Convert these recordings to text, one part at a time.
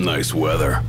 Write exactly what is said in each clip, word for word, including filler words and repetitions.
Nice weather.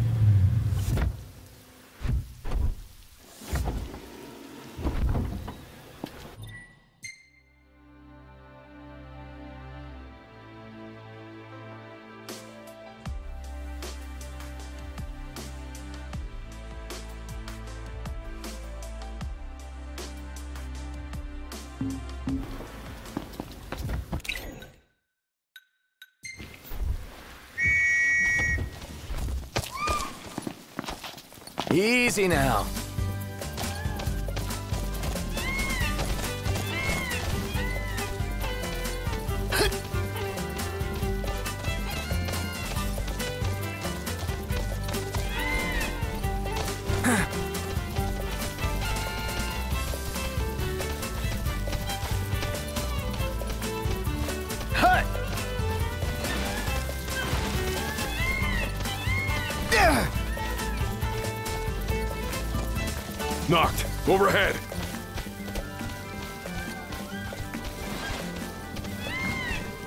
Easy now. Noct, overhead.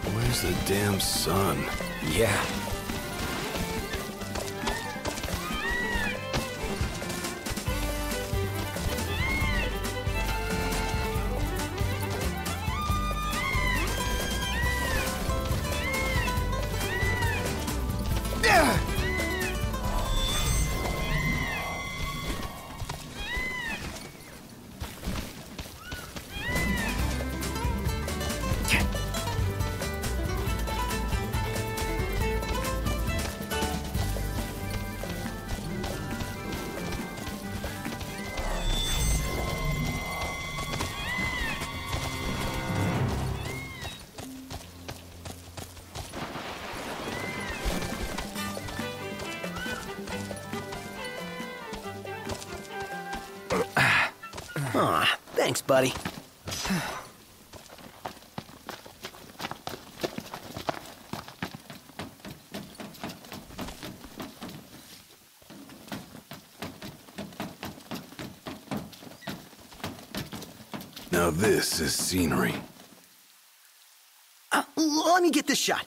Where's the damn sun? Yeah. Aw, thanks, buddy. Now this is scenery. Uh, let me get this shot.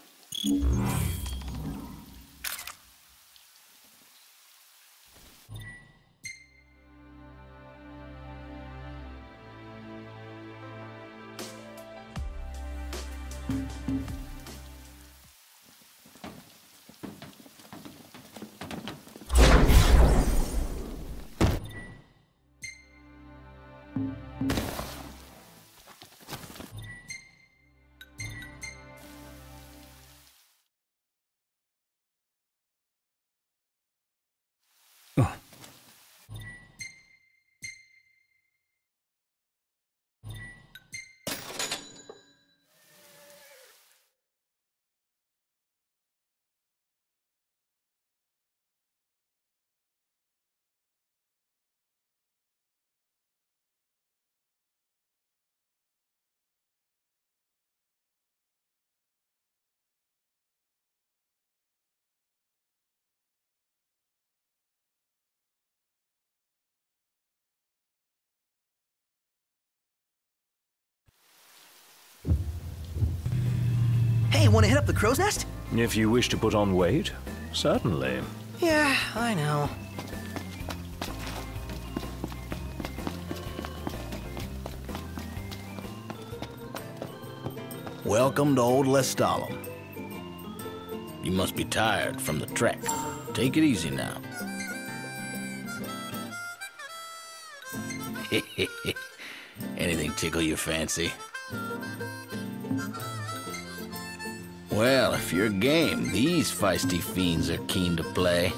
Hey, want to hit up the crow's nest? If you wish to put on weight, certainly. Yeah, I know. Welcome to Old Lestallum. You must be tired from the trek. Take it easy now. Anything tickle your fancy? Well, if you're game, these feisty fiends are keen to play.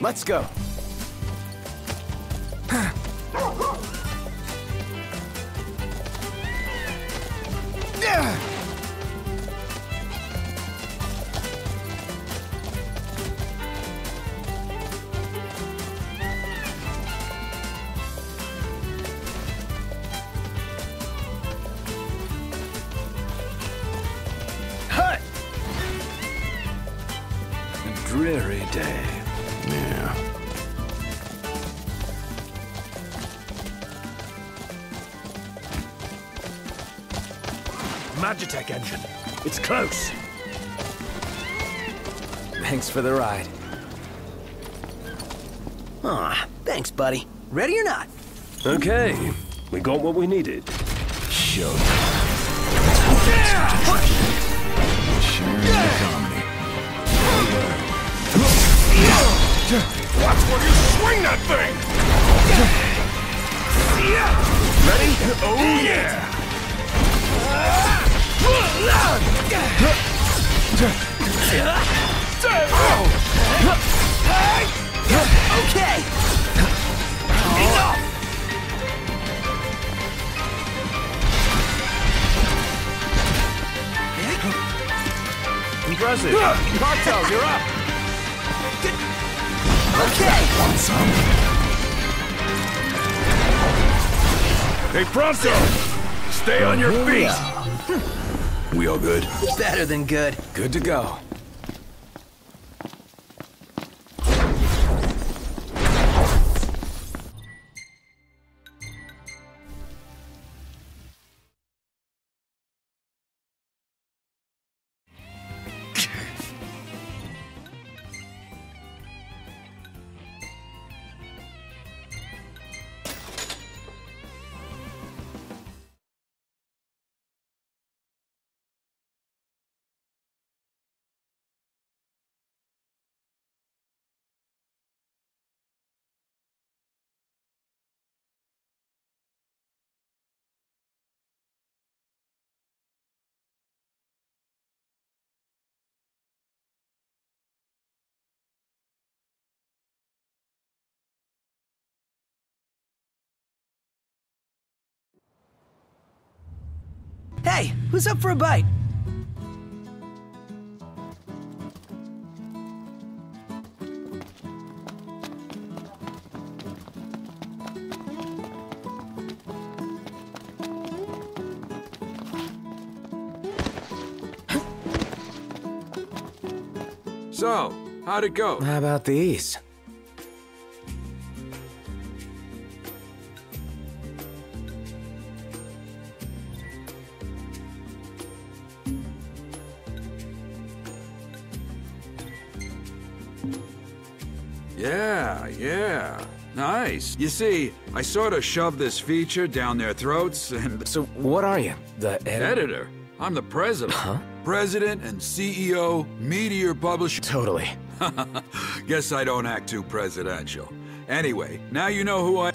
Let's go. Dreary day. Yeah. Magitech engine. It's close. Thanks for the ride. Ah, oh, thanks, buddy. Ready or not? Okay. We got what we needed. Show. Yeah! Sure yeah! Watch where you swing that thing! Ready? Oh yeah! Okay! Enough! Impressive! Cocktails, you're up! Okay! Hey, Prompto! Stay on your feet! We all good? Better than good. Good to go. Hey, who's up for a bite? So, how'd it go? How about these? Yeah, yeah. Nice. You see, I sort of shoved this feature down their throats and... So what are you? The ed editor? I'm the president. Huh? President and C E O, Meteor Publishing. Totally. Guess I don't act too presidential. Anyway, now you know who I...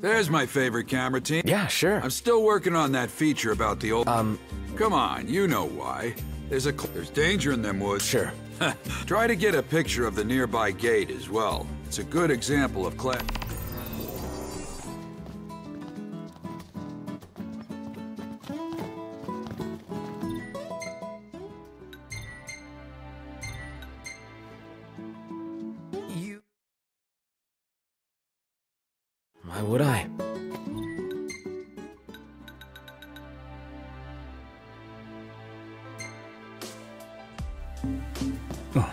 There's my favorite camera team. Yeah, sure. I'm still working on that feature about the old... Um... Come on, you know why. There's a... Cl There's danger in them woods. Sure. Try to get a picture of the nearby gate as well. It's a good example of cla... Why would I? Oh.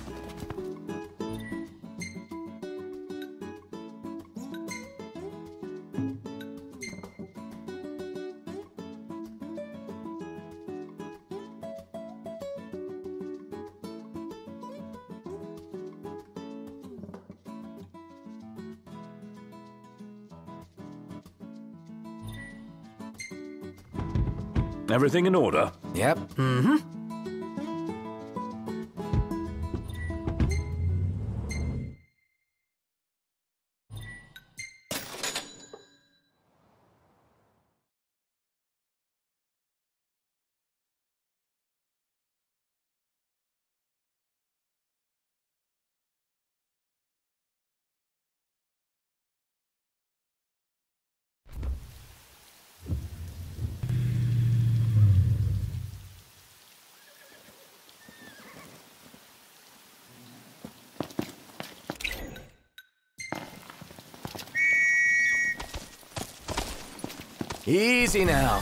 Everything in order? Yep. Mm-hmm. Easy now.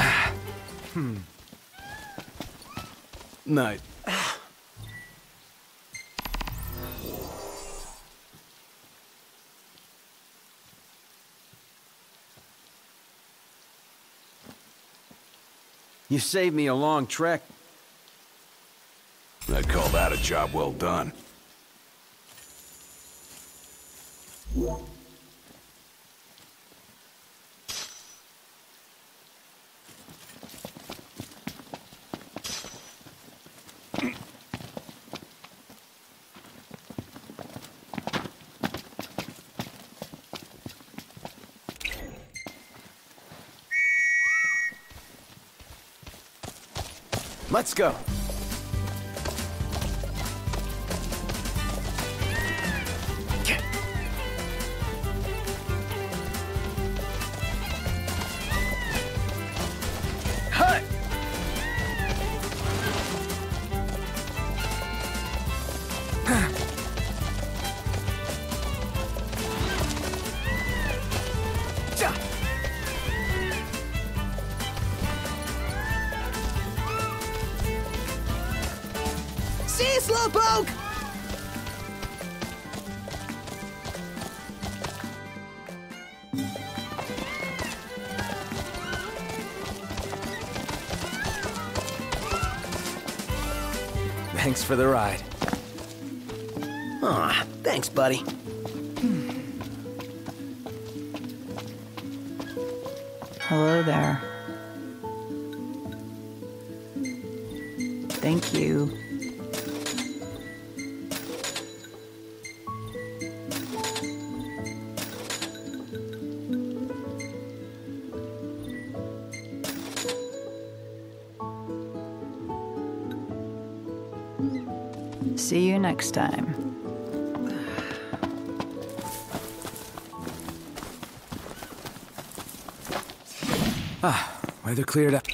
Hmm. No. You saved me a long trek. I'd call that a job well done. Let's go. Thanks for the ride. Aw, thanks, buddy. Hello there. Thank you. See you next time. Ah, weather cleared up.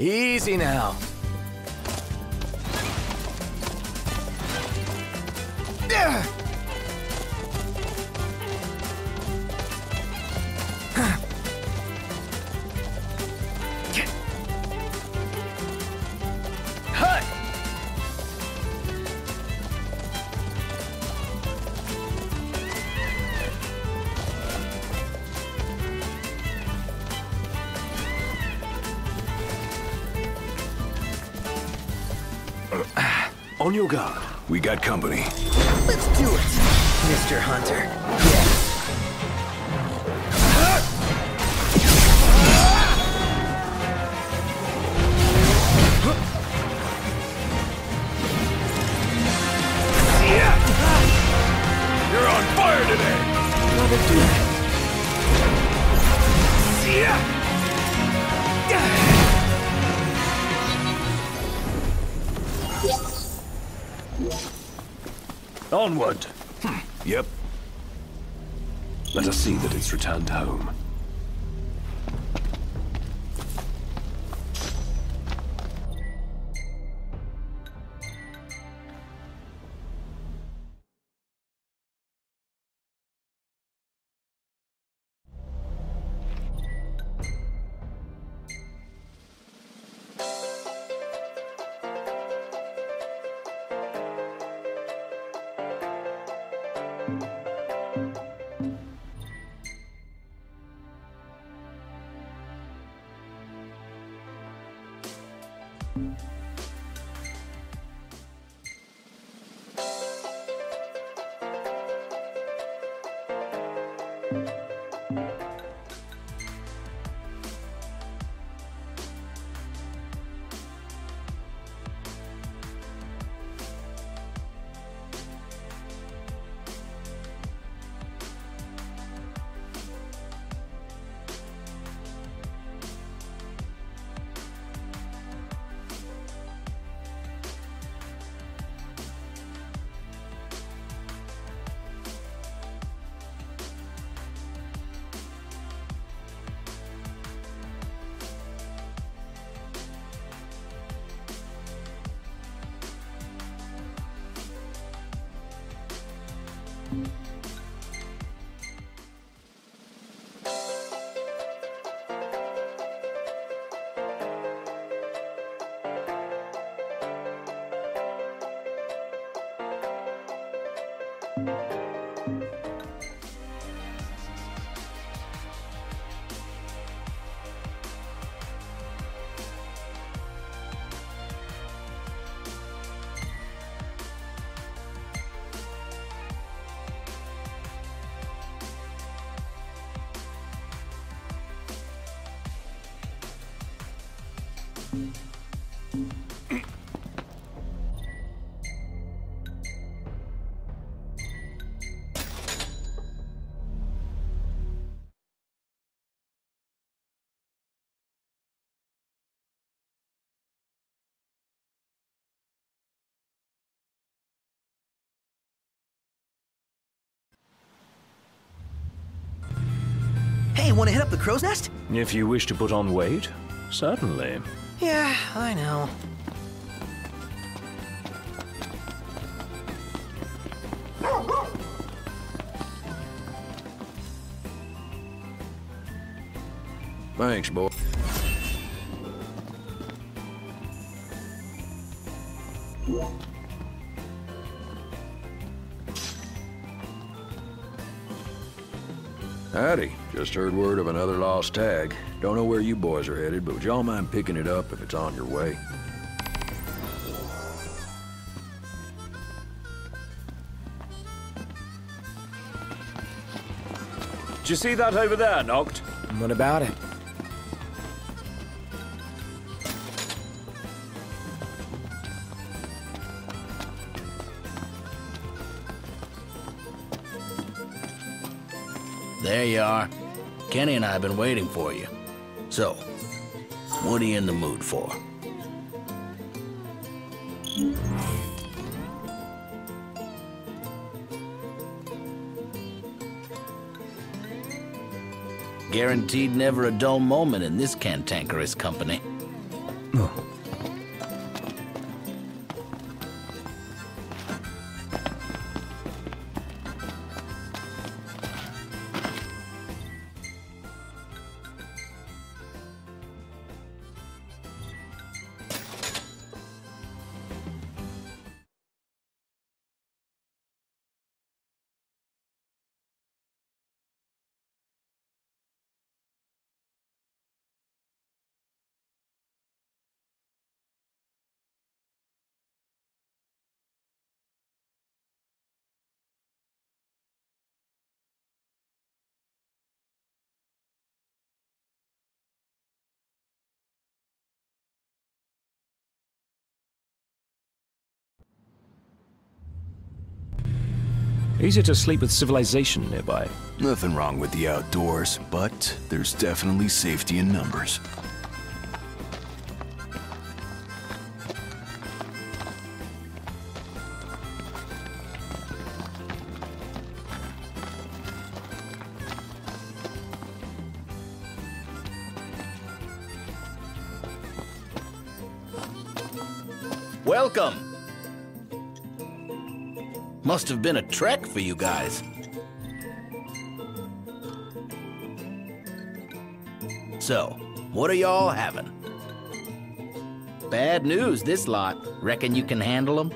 Easy now. On your guard. We got company. Let's do it, Mister Hunter. Yes. You're on fire today. Another dude. See ya. Onward! Hm. Yep. Let us see that it's returned home. Want to hit up the crow's nest? If you wish to put on weight, certainly. Yeah, I know. Thanks, boy. Howdy. Just heard word of another lost tag. Don't know where you boys are headed, but would y'all mind picking it up if it's on your way? Did you see that over there, Noct? What about it? There you are. Kenny and I have been waiting for you. So, what are you in the mood for? Guaranteed never a dull moment in this cantankerous company. Easier to sleep with civilization nearby. Nothing wrong with the outdoors, but there's definitely safety in numbers. Welcome. Must have been a trek for you guys. So, what are y'all having? Bad news, this lot. Reckon you can handle them?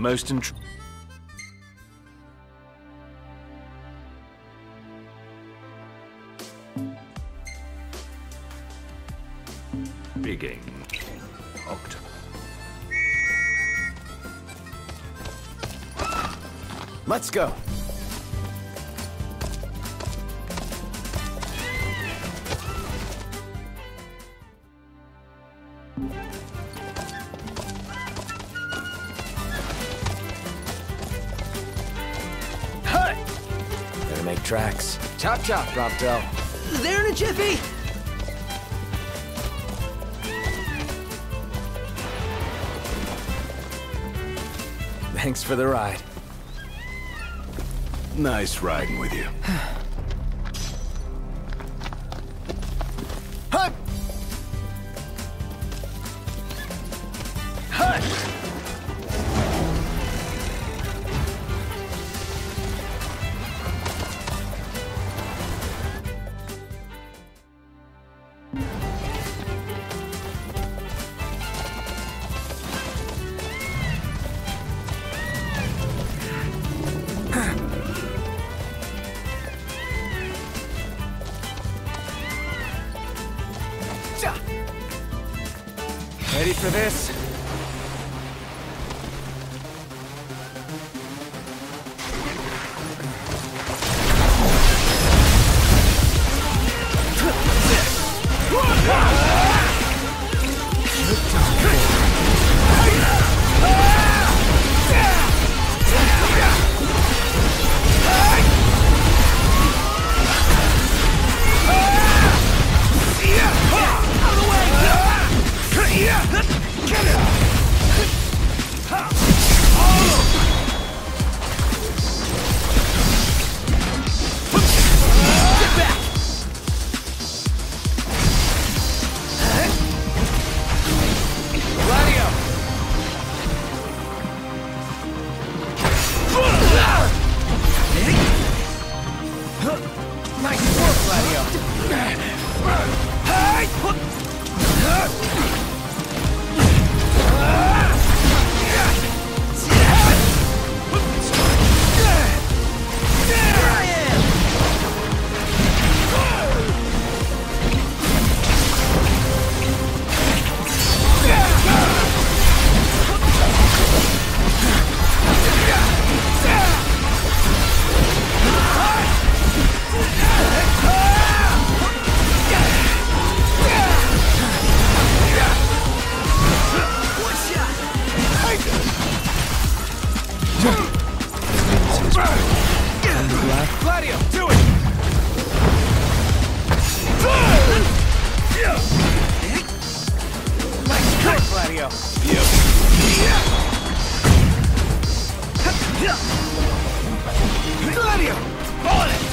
Most int- Beginning. Noct. Let's go. Tracks. Chop chop, Prompto. There in a jiffy! Thanks for the ride. Nice riding with you. Hut! Hut! Ready for this? Gladio, do it! Nice cut, Gladio! Gladio! On it!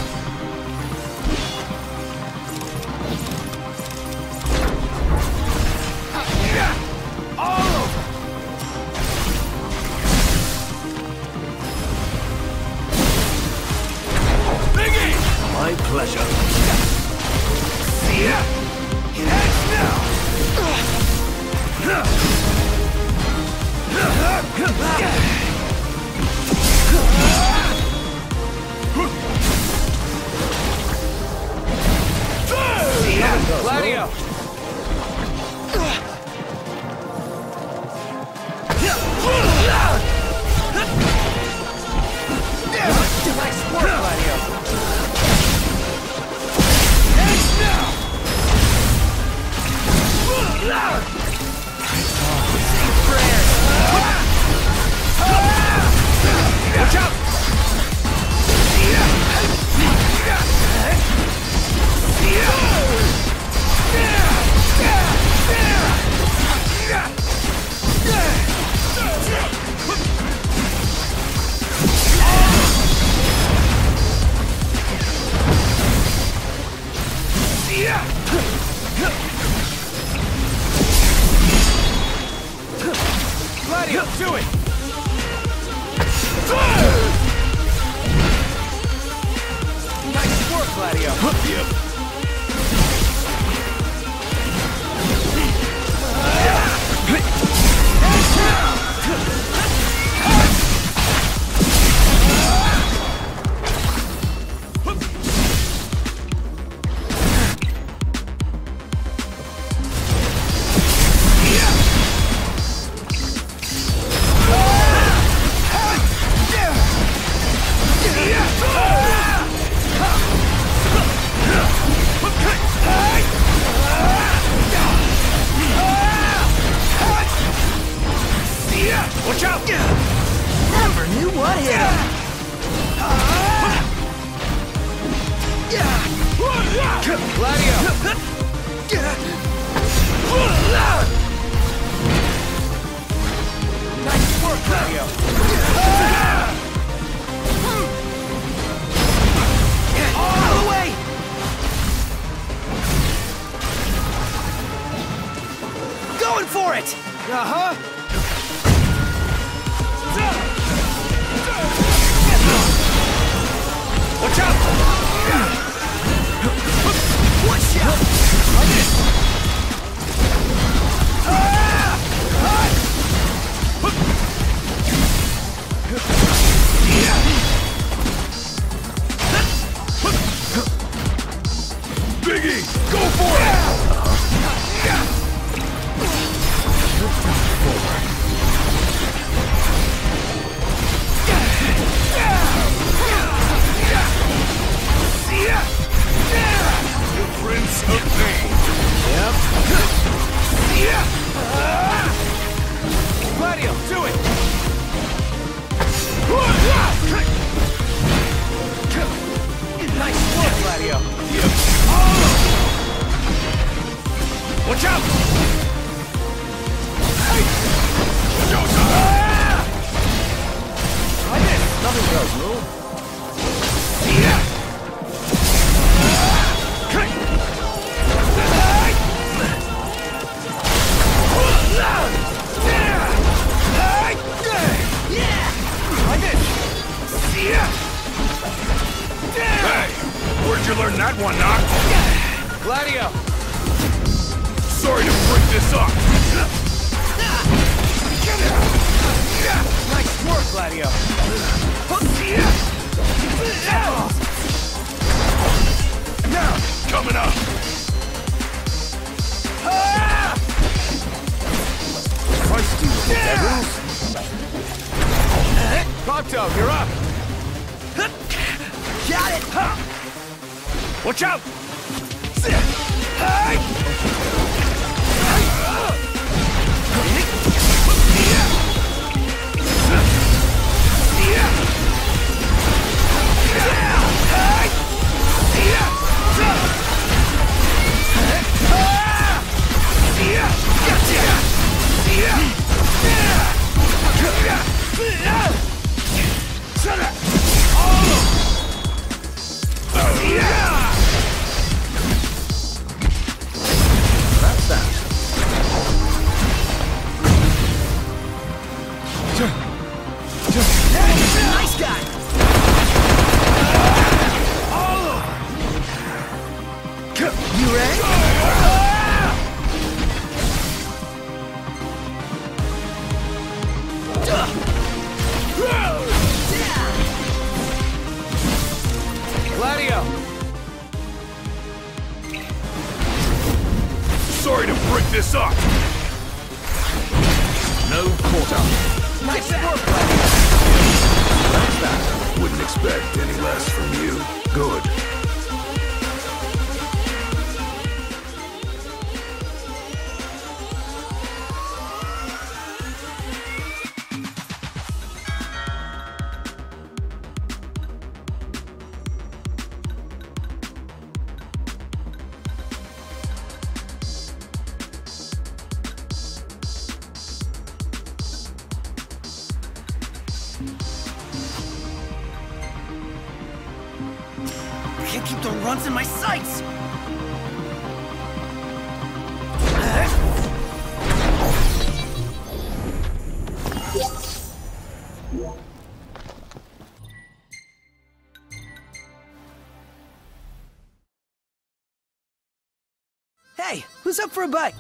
All over! My pleasure. See ya! Heads now! See ya, Gladio! Like sport, Gladio! Loud! Oh, say a prayer! Ah! Ah! Who's up for a bite?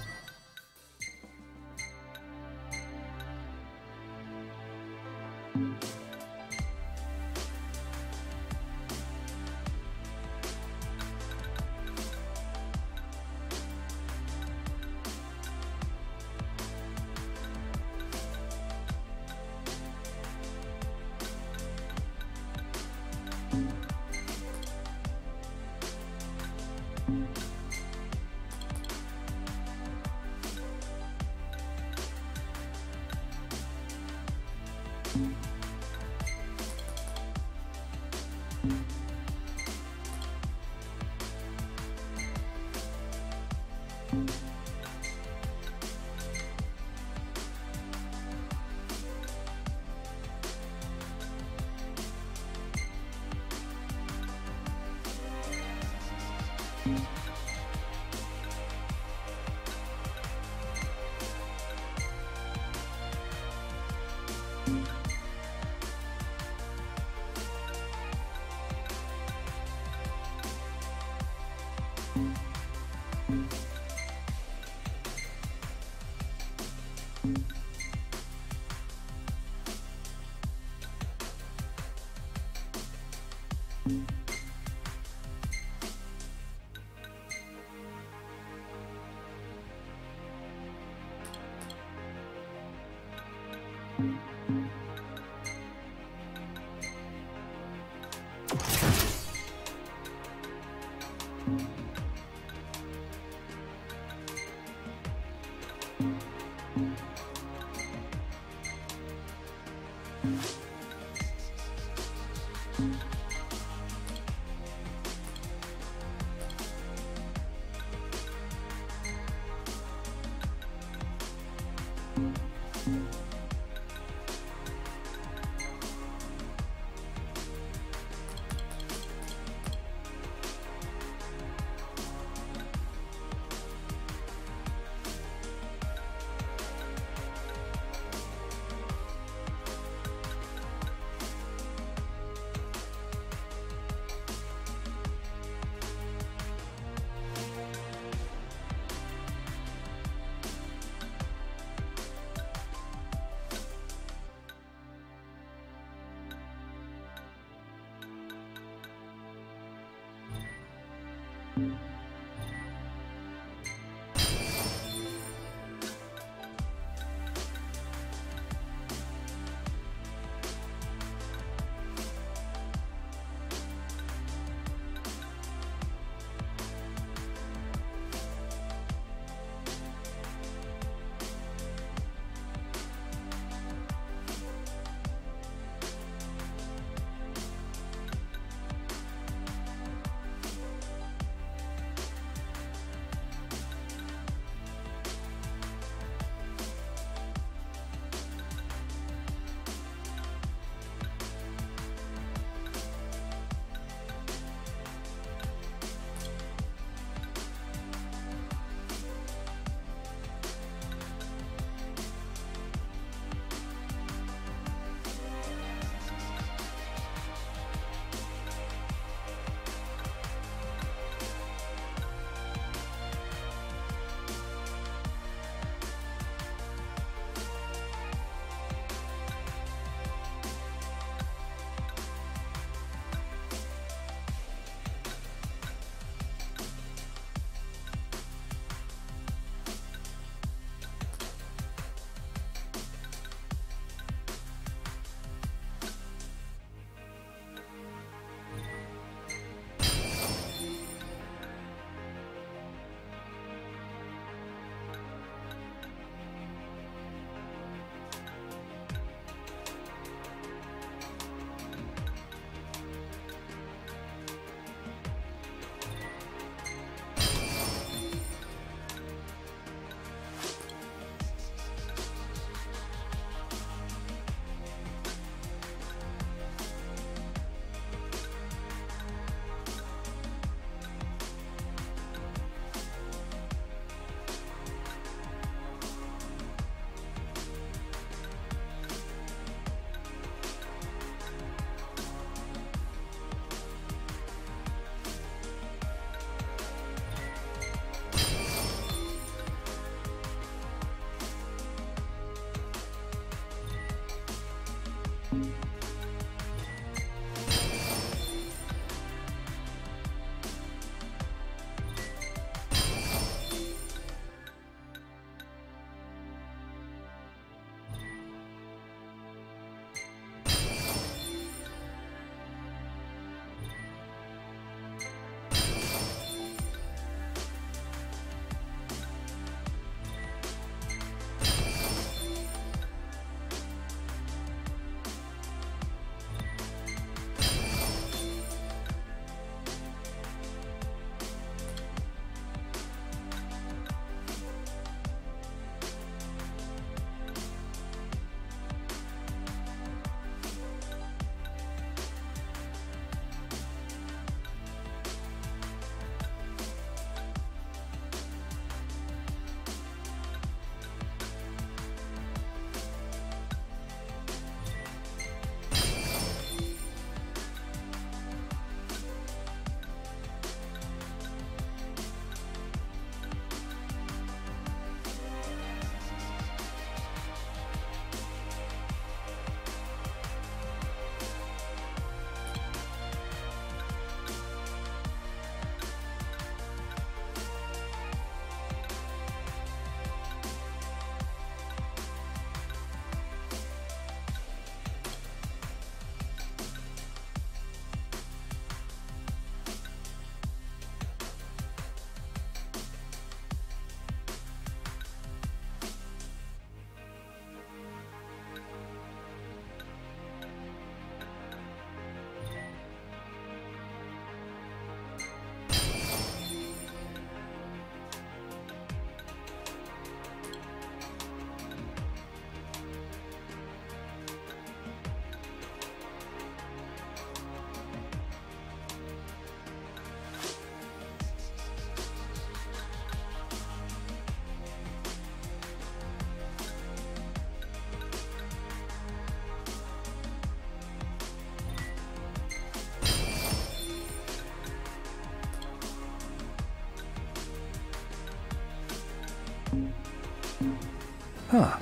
Huh.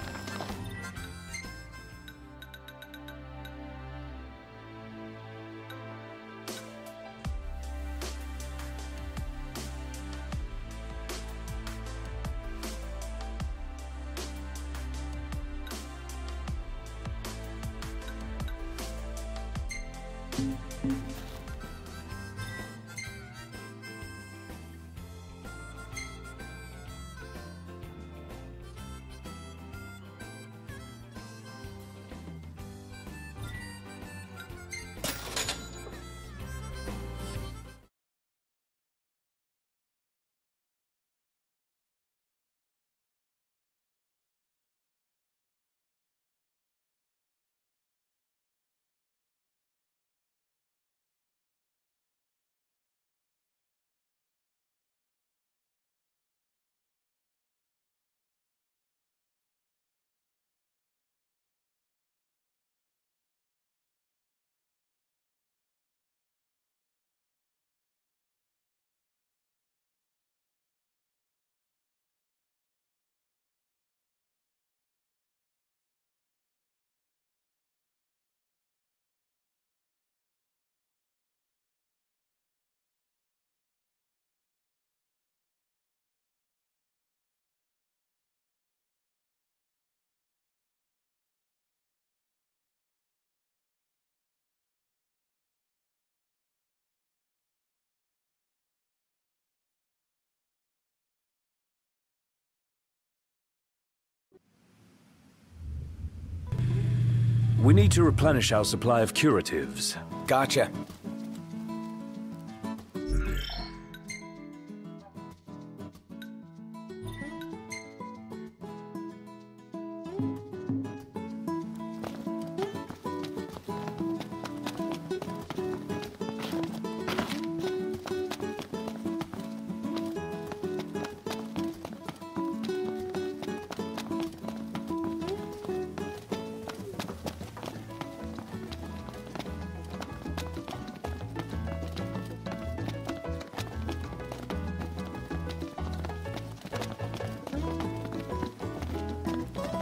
We need to replenish our supply of curatives. Gotcha.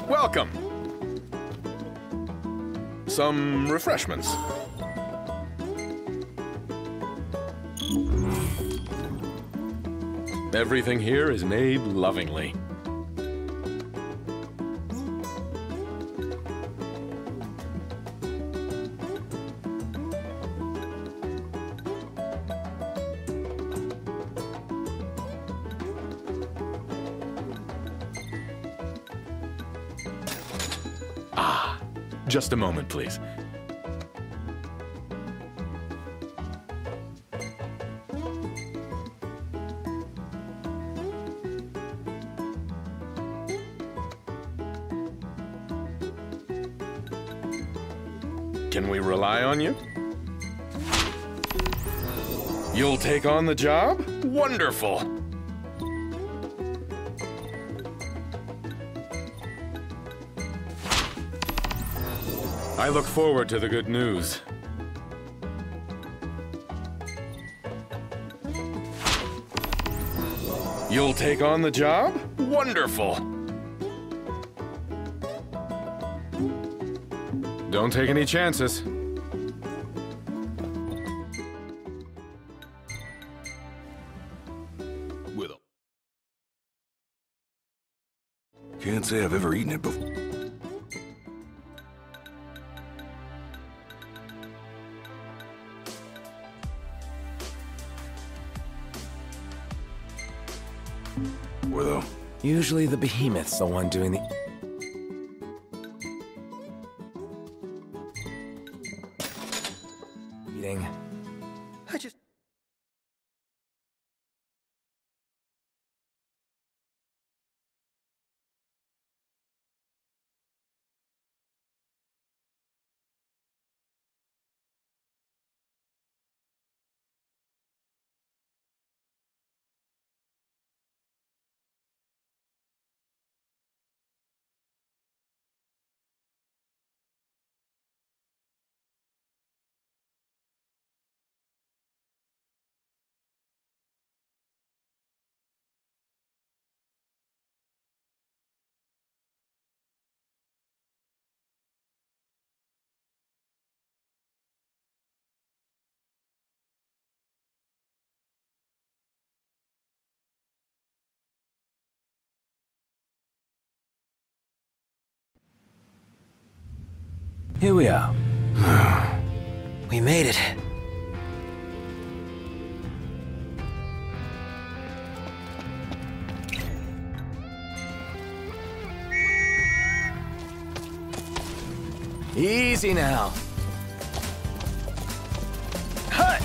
Welcome. Some refreshments. Everything here is made lovingly. Just a moment, please. Can we rely on you? You'll take on the job? Wonderful! I look forward to the good news. You'll take on the job? Wonderful! Don't take any chances. With Can't say I've ever eaten it before. Usually the behemoth's the one doing the... eating. I just... Here we are. We made it. Easy now. Hut.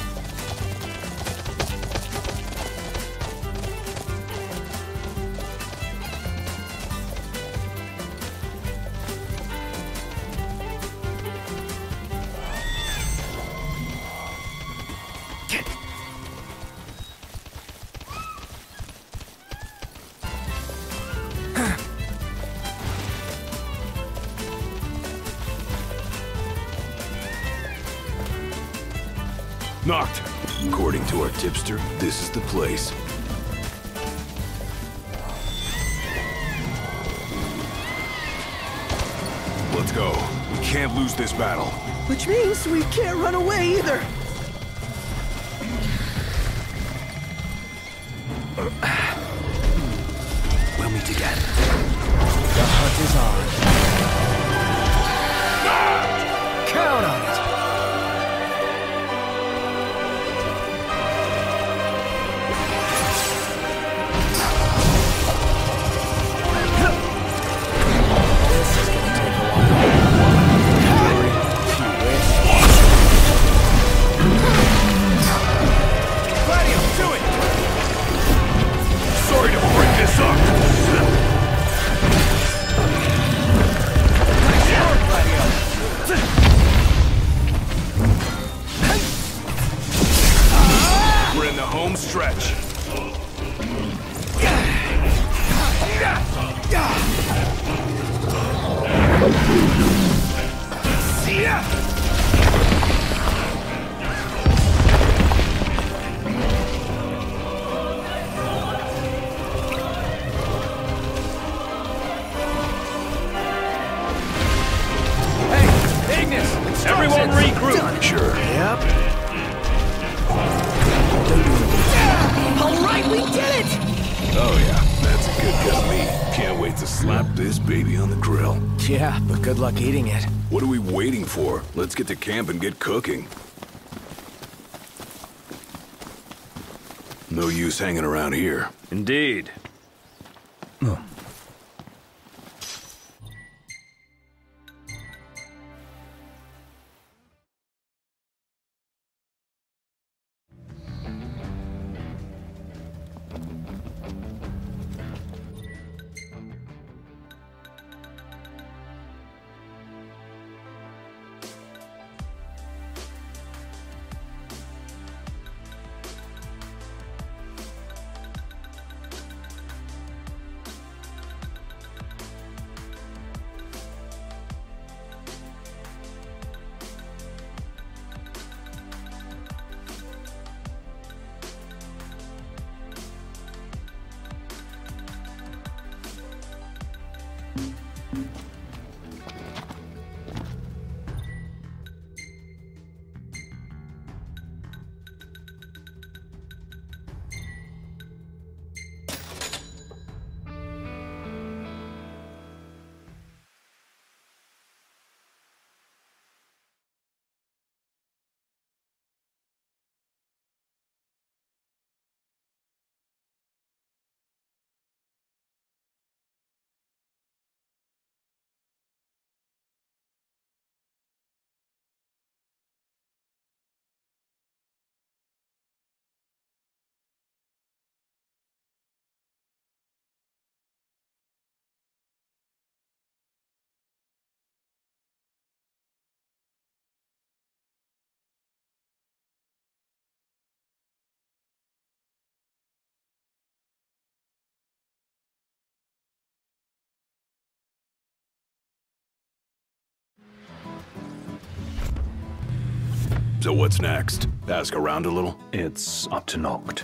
Noct! According to our tipster, this is the place. Let's go. We can't lose this battle. Which means we can't run away either. We'll meet again. The hunt is on. Count on it! Stretch. See ya. Hey, Ignis, everyone regroup. Sure. Yep. We did it! Oh yeah, that's a good cut of meat. Can't wait to slap this baby on the grill. Yeah, but good luck eating it. What are we waiting for? Let's get to camp and get cooking. No use hanging around here. Indeed. Oh. So what's next? Ask around a little? It's up to Noct.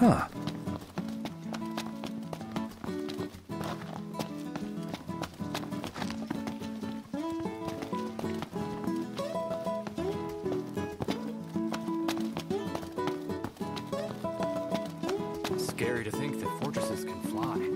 Huh. Scary to think that fortresses can fly.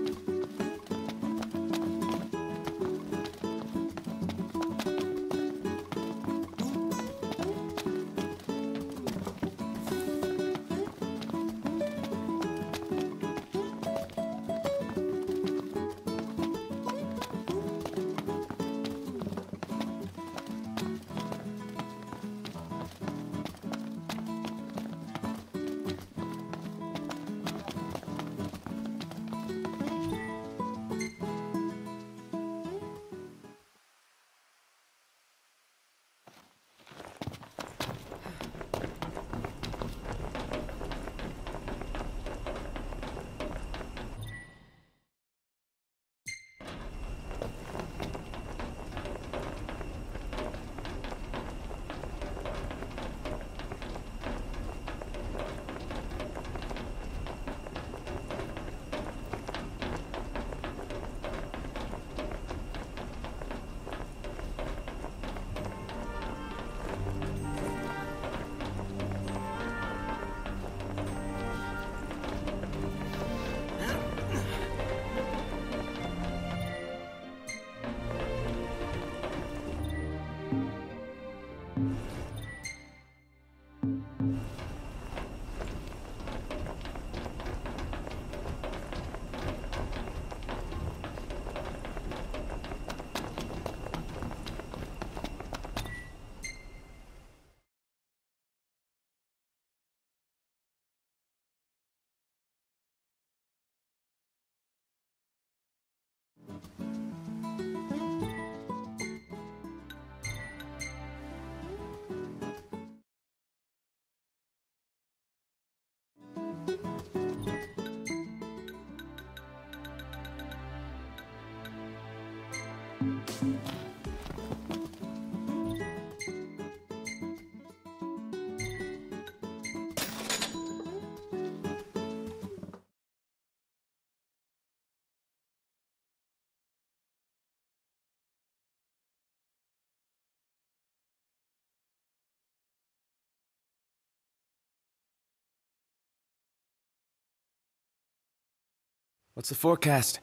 What's the forecast?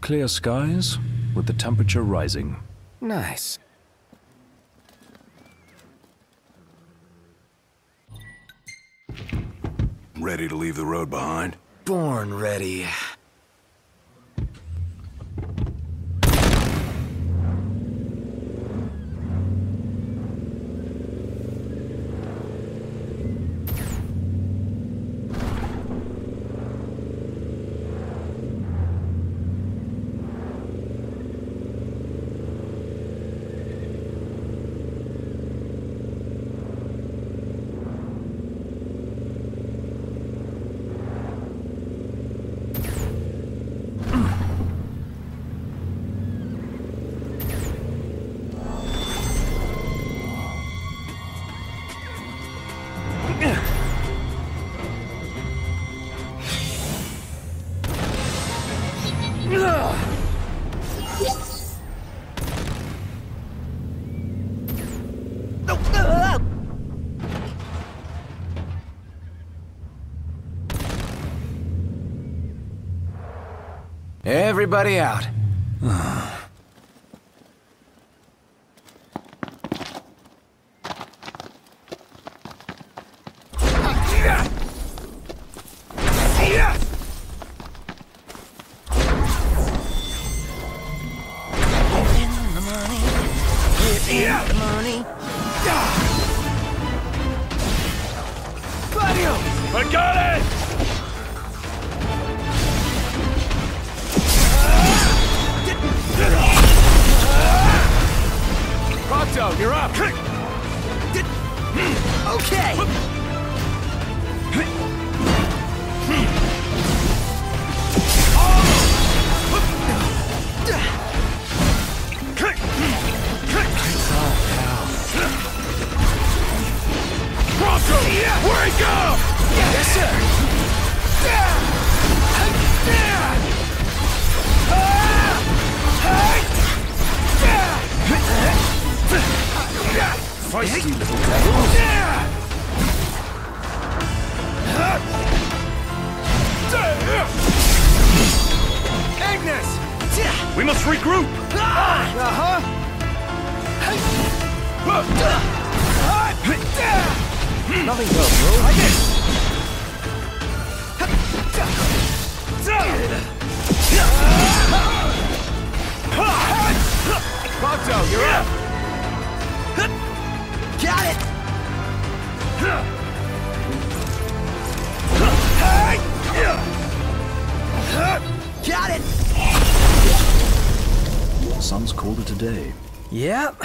Clear skies, with the temperature rising. Nice. Ready to leave the road behind? Born ready. Everybody out. Prompto! Yeah. Where'd it go? Yeah. Yes, sir! Feisty little devil. Ignis! We must regroup! Uh-huh. Nothing well, bro. I guess. Prompto, you're up! Got it! Got it! Sun's colder today. Yep.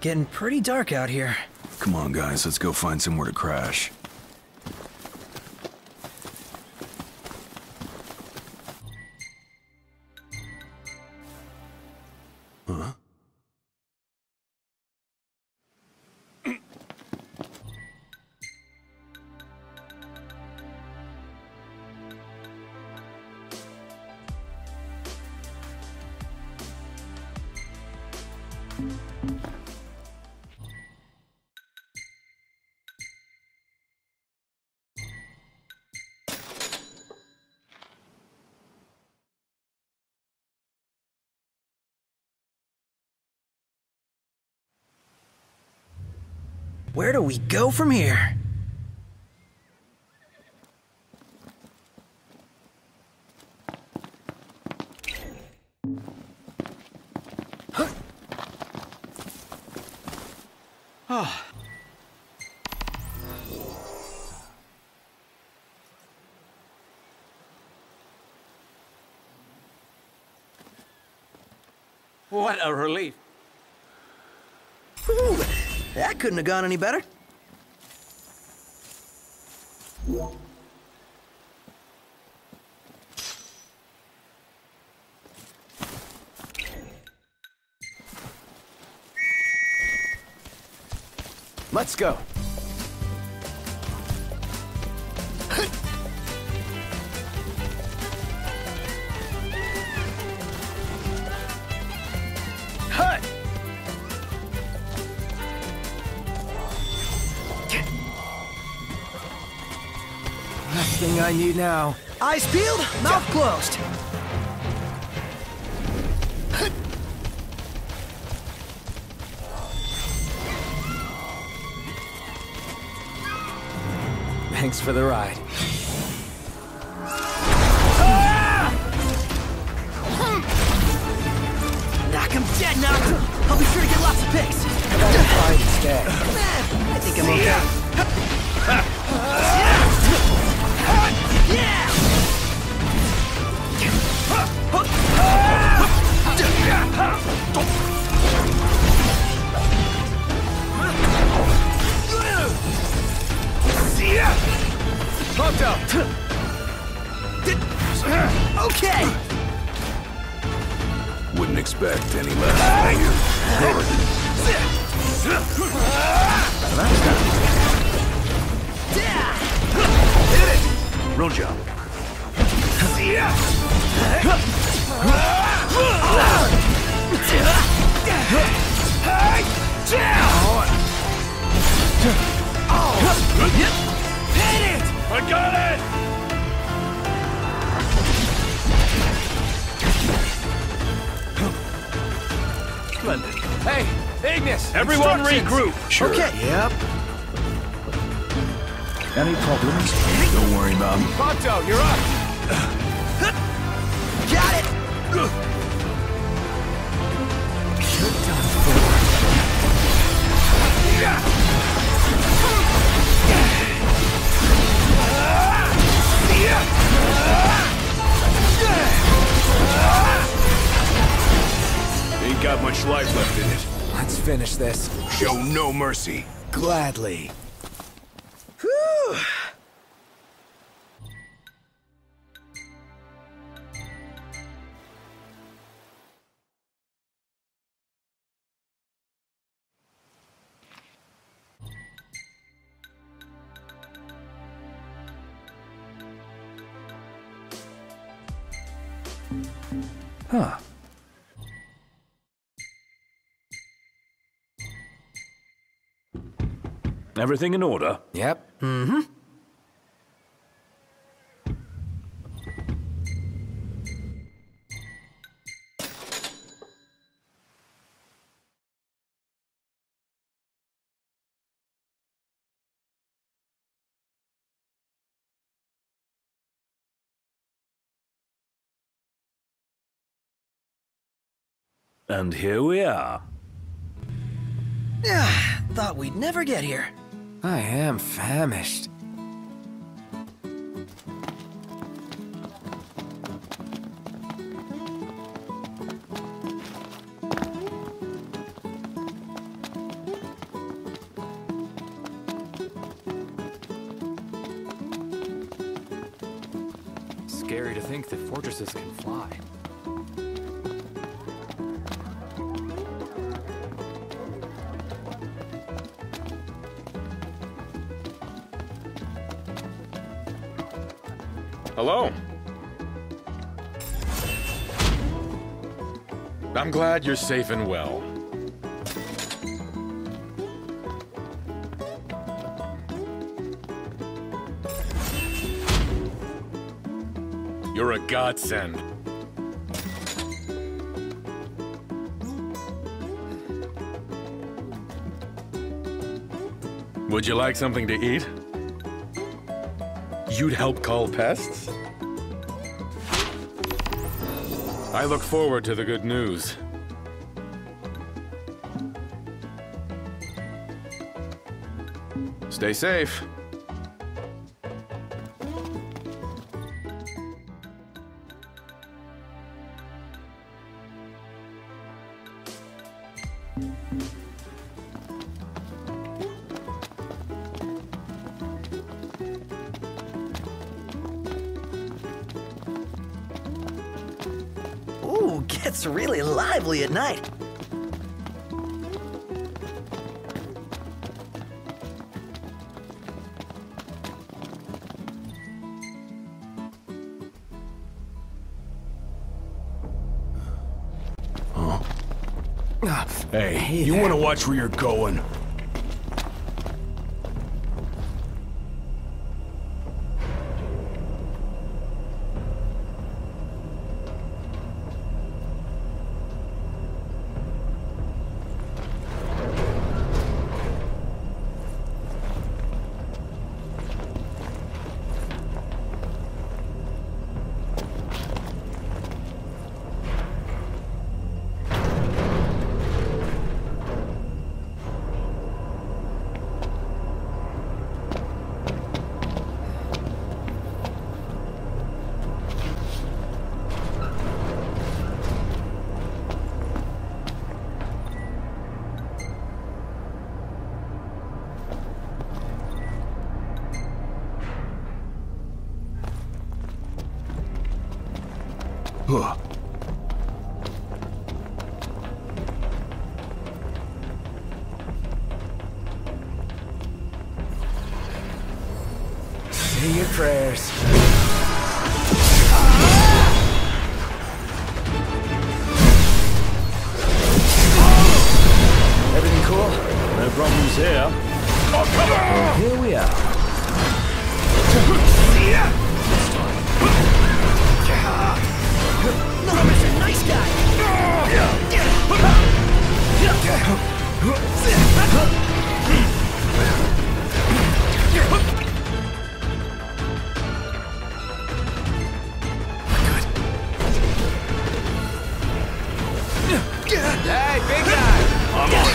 Getting pretty dark out here. Come on, guys, let's go find somewhere to crash. Where do we go from here? Huh. Oh. What a relief. Whew. That couldn't have gone any better. Let's go. Thing I need now. Eyes peeled, mouth closed. Thanks for the ride. Knock him dead, Noct. I'll be sure to get lots of pics. I think I'm okay. Prompto. Okay. Wouldn't expect any less from you. Did it. Roger. Oh. I got it! Splendid. Hey, Ignis! Everyone regroup! Sure. Okay. Yep. Any problems? Don't worry about them. Prompto, you're up! Got it! You're done for. Yeah. Ain't got much life left in it. Let's finish this. Show no mercy. Gladly. Whew. Huh. Everything in order? Yep. Mm-hmm. And here we are. Ah, thought we'd never get here. I am famished. Scary to think that fortresses can fly. Hello. I'm glad you're safe and well. You're a godsend. Would you like something to eat? You'd help call pests? I look forward to the good news. Stay safe. It's really lively at night. Huh. Hey, hey you want to watch where you're going? Huh. Say your prayers. Everything cool? No problems here. Oh, come on! Here we are. Yeah. No, Robert's a nice guy! Good. Hey, big guy! I'm on it!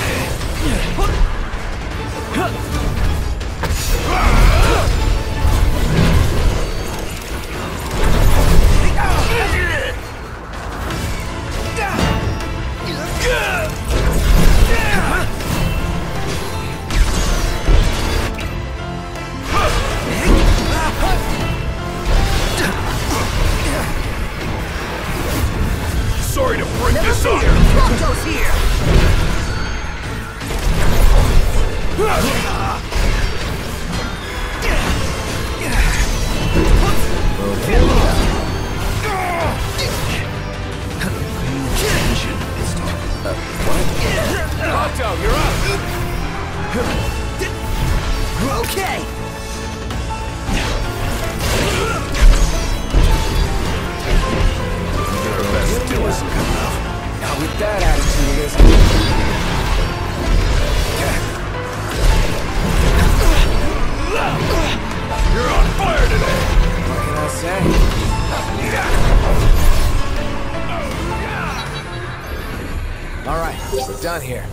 Good! Yeah! Okay! Your best deal isn't good enough. Now with that attitude, it isn't. You're on fire today! What can I say? Yeah. Alright, we're done here.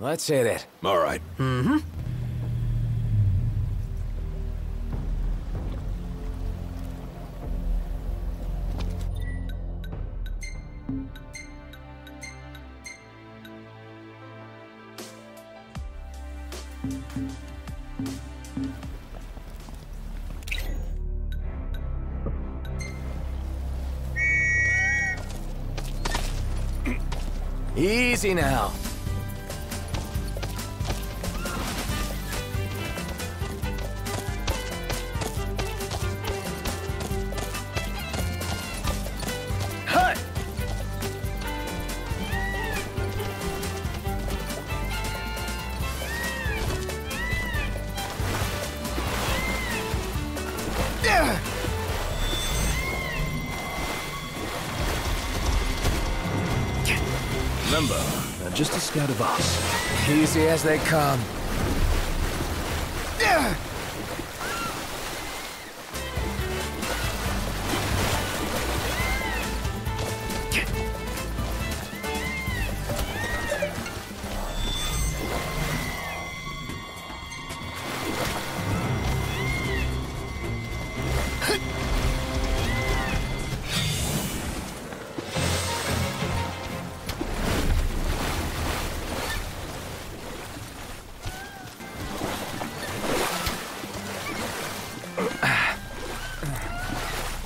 Let's hit it. All right. Mm-hmm. Easy now. Just a scout of us. Easy as they come.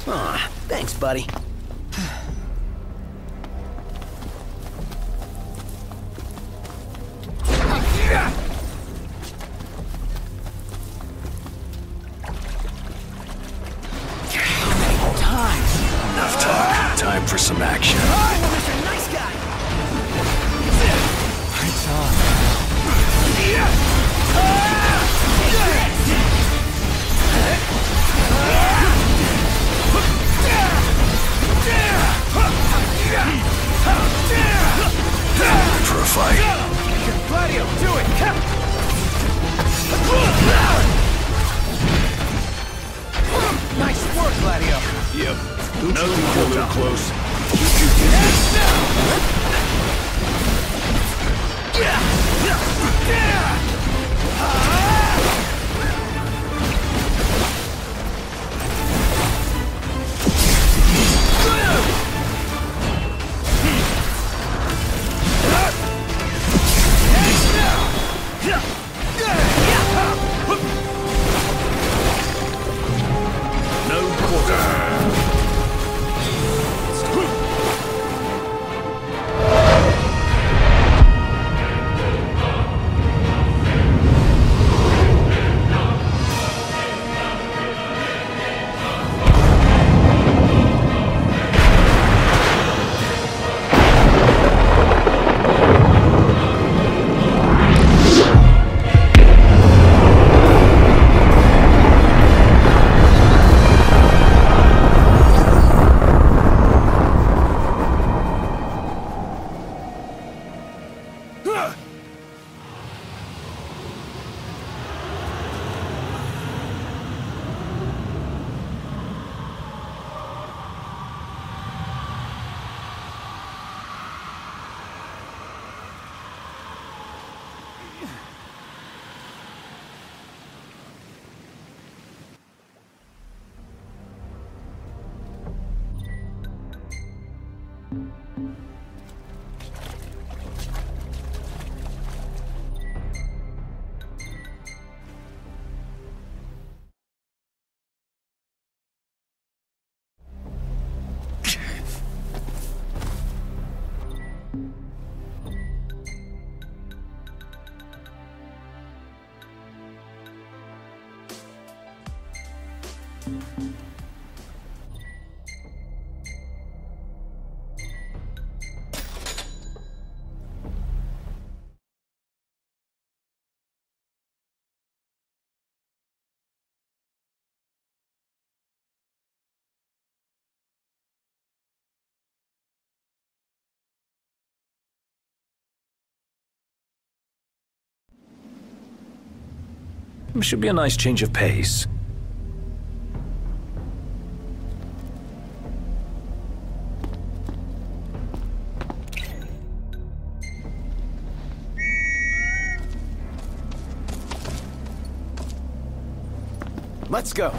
Aw, thanks, buddy. Should be a nice change of pace. Let's go.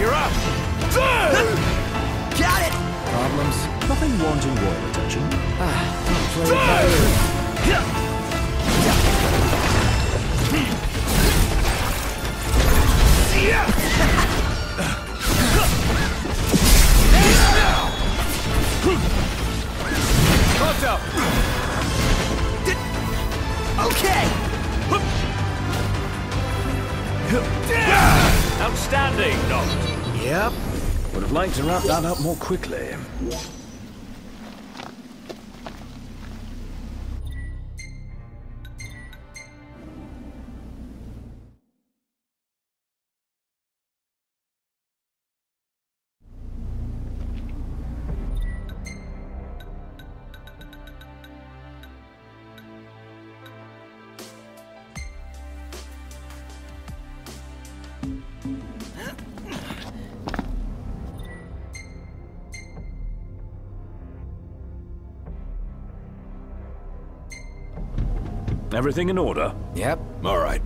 You're up! Got it! Problem problems. Nothing wanting royal attention. Ah, okay. Outstanding, Noct. Yep. Would have liked to wrap that up more quickly. Everything in order? Yep. All right.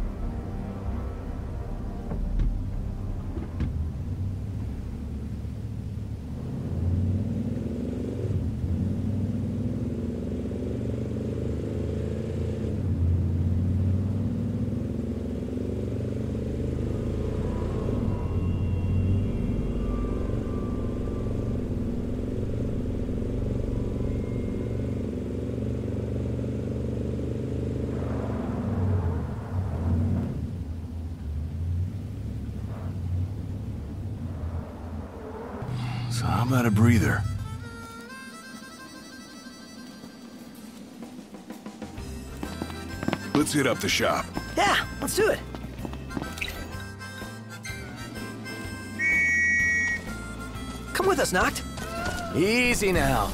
I'm out of breather. Let's hit up the shop. Yeah, let's do it. Come with us, Noct. Easy now.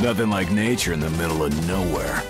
Nothing like nature in the middle of nowhere.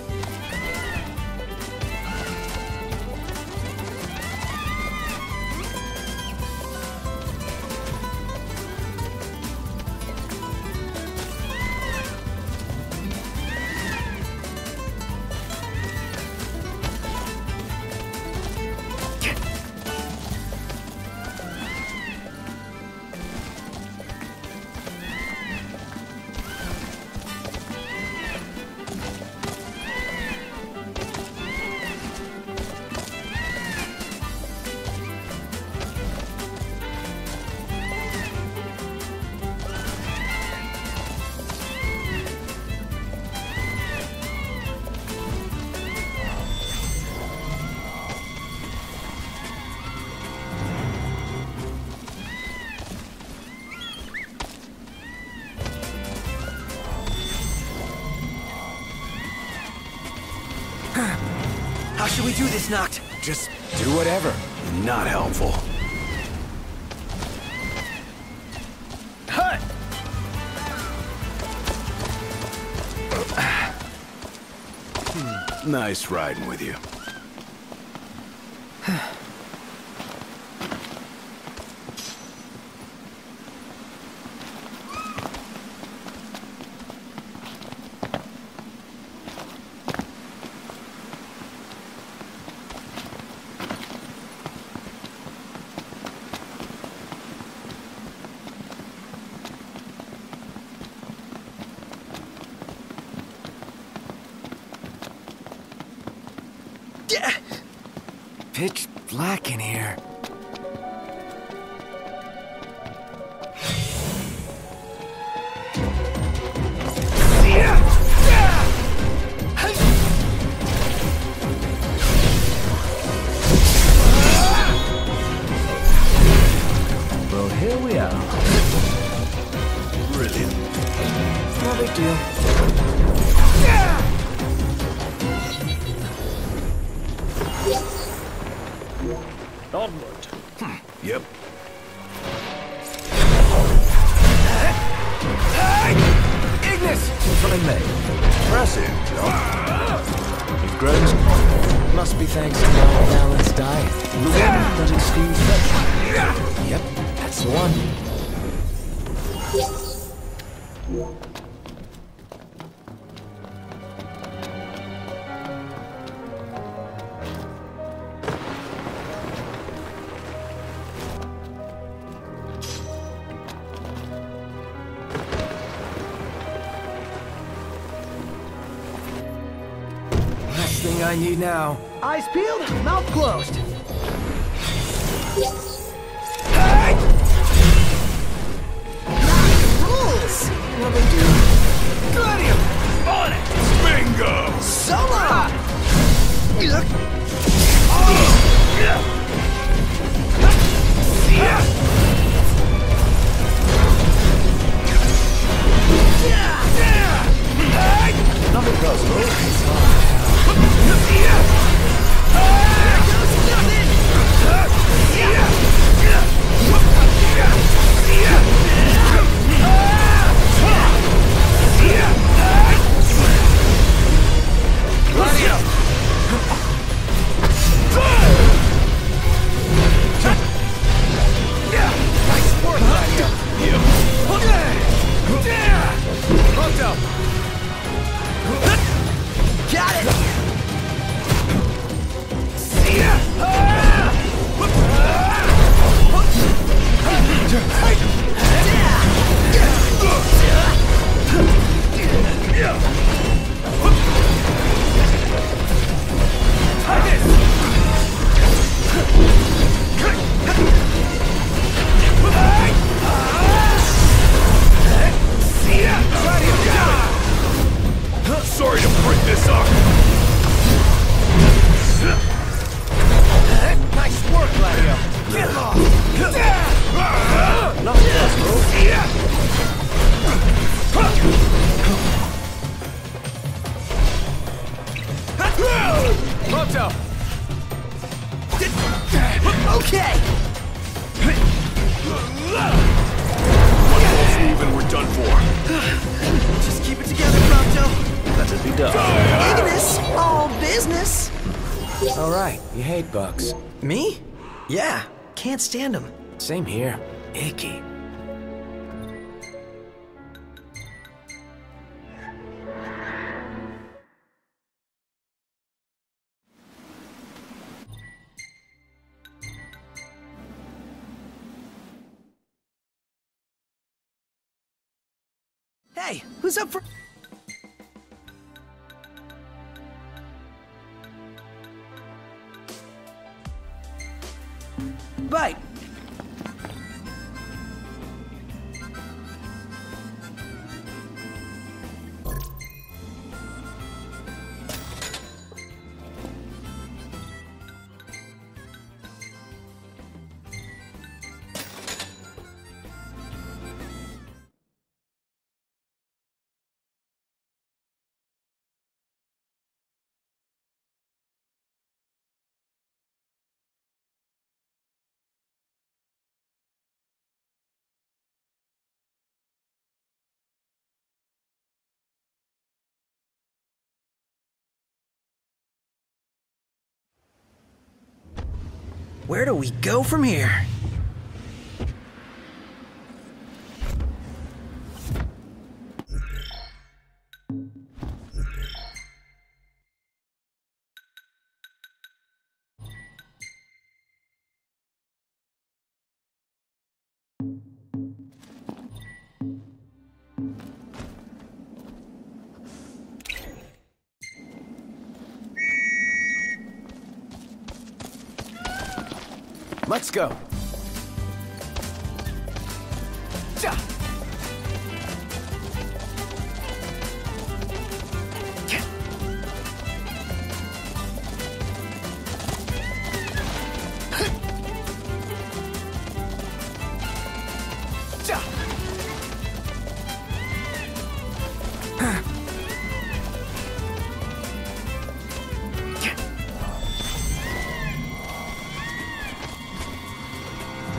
How should we do this, Noct? Just do whatever. Not helpful. Huh. Nice riding with you. Pitch black in here. Well, here we are. Brilliant. No big deal. grows. Must be thanks to my balanced diet. But it seems that... Yep, that's one. I need now. Eyes peeled, mouth closed. Hey! Rules! What we do? Gladio! On it! Bingo! Summer! Oh! Yeah! Nothing personal. It's fine. Got it! Sorry to break this up! Nice work, Gladio. Get off! Not close, bro. Prompto! Okay! One false move and we're done for. Just keep it together, Prompto. Let it be done. Ignis, all business. Alright, you hate bugs. Me? Yeah, can't stand them. Same here. Icky. Hey, who's up for... Bite. Where do we go from here? Let's go.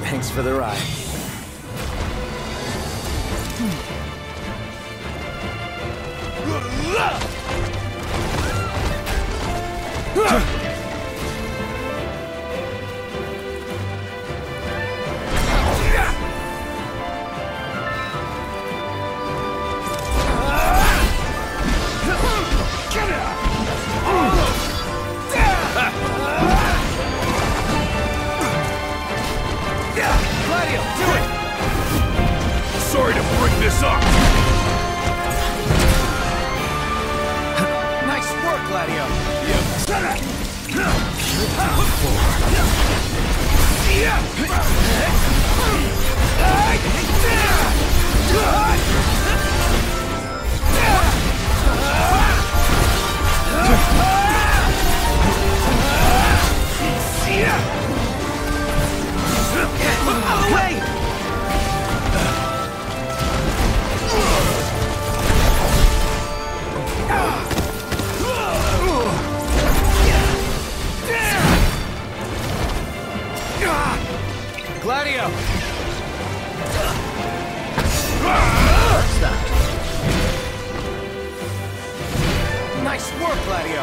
Thanks for the ride. Gladio, do it! Sorry to bring this up! Nice work, Gladio! Yeah! Get away! Gladio! What's that? Nice work, Gladio!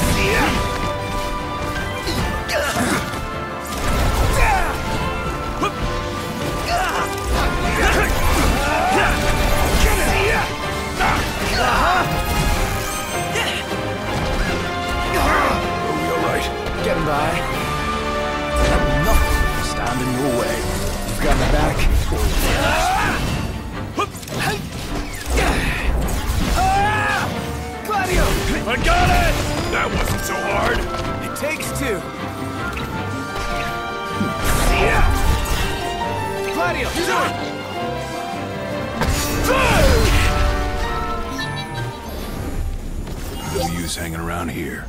See ya! Are we alright? Getting by. I will not stand in your way. You've got my back. Gladio! I got it! That wasn't so hard. It takes two. Gladio, do it! No use hanging around here.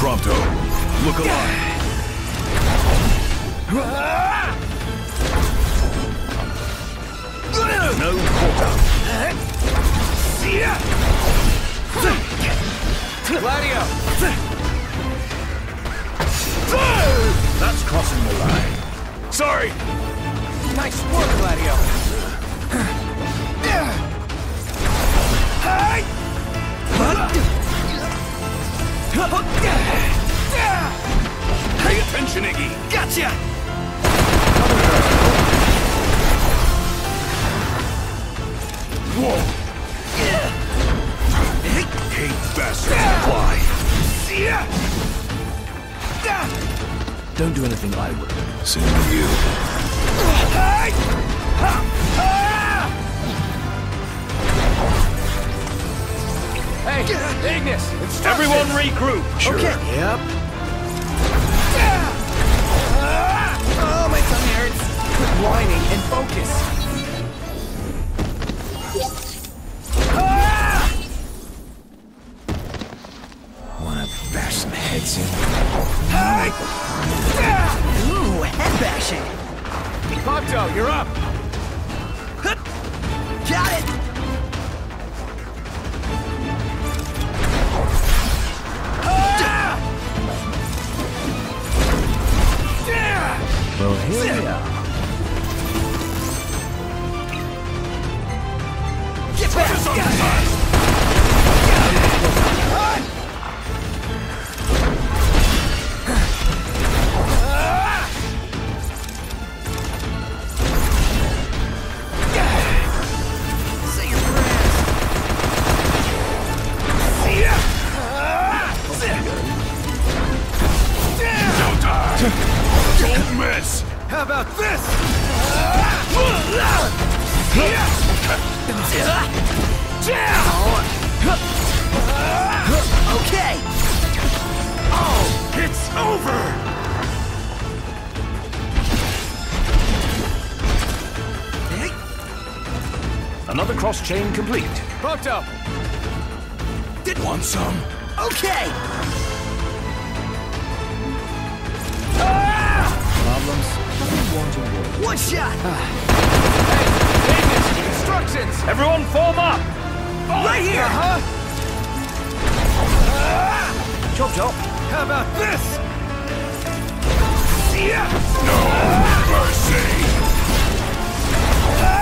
Prompto, look alive. No quarter. Gladio! That's crossing the line. Sorry! Nice work, Gladio! Pay attention, Iggy! Gotcha! Whoa! Hate bastards fly! Don't do anything I would. Same to you. Hey! Ignis! It's everyone regroup! Sure. Okay. Yep. Oh, my tummy hurts! Quit whining and focus! Ooh, head bashing. Prompto, you're up. Got it. Well, here we are. Get back. Another cross-chain complete. Prompto! Did want some? Okay! Ah! Problems? Doesn't want to work. One shot! Hey, Ignis! Instructions! Everyone form up! Oh, right here! Uh-huh! Ah! Chop, chop! How about this? Yeah. No mercy! Ah!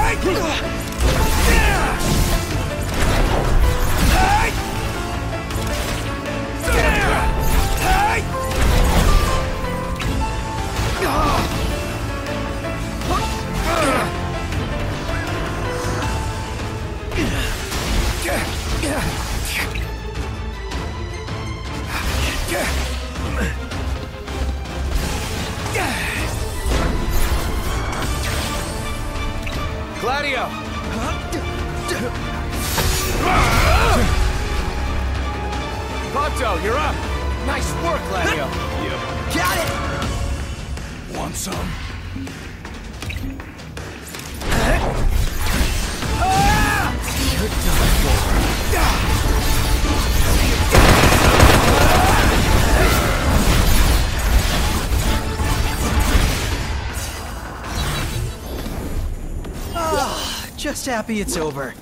Gladio! Prompto, you're up! Nice work, Gladio! Yep. Got it! Want some? Ah, just happy it's over.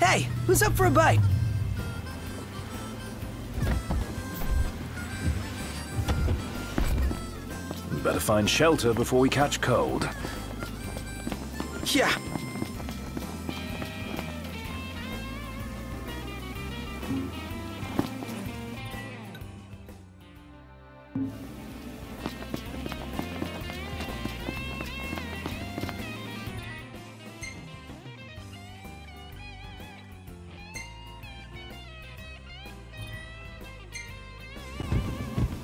Hey, who's up for a bite? We better find shelter before we catch cold. Yeah.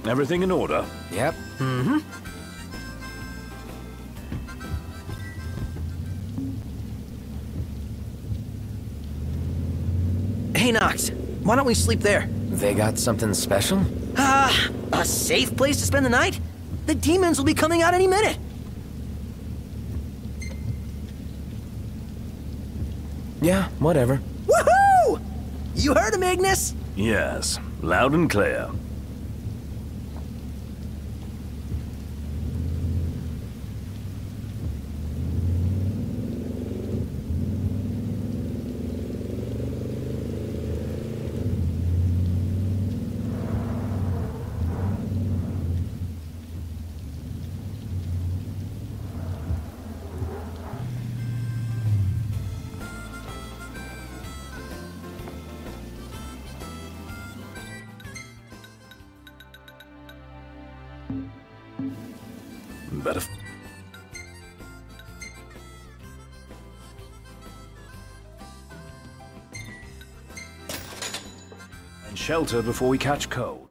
Everything in order? Yep. Mm-hmm. Hey, Noct, why don't we sleep there? They got something special? Ah, uh, a safe place to spend the night? The demons will be coming out any minute. Yeah, whatever. Woohoo! You heard him, Ignis? Yes, loud and clear. Shelter before we catch cold.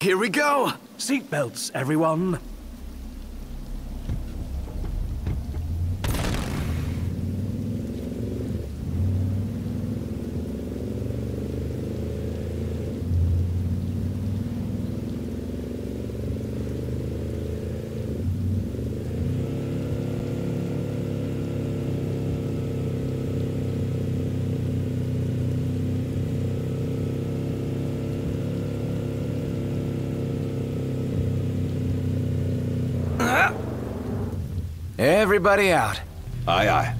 Here we go! Seatbelts, everyone! Everybody out. Aye, aye.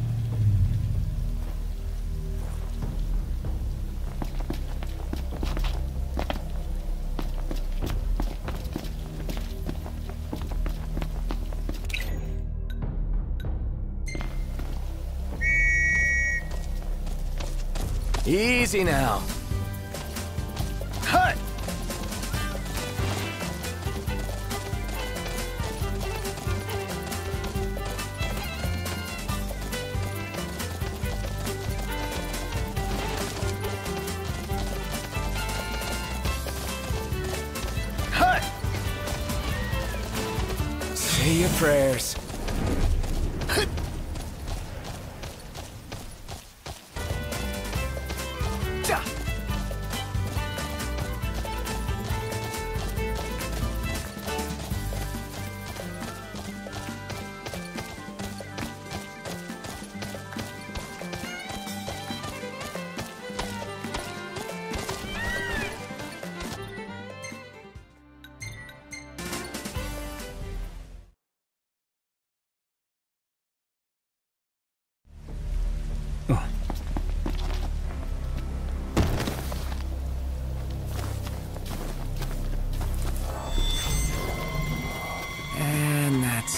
Easy now. Hut! Prayers.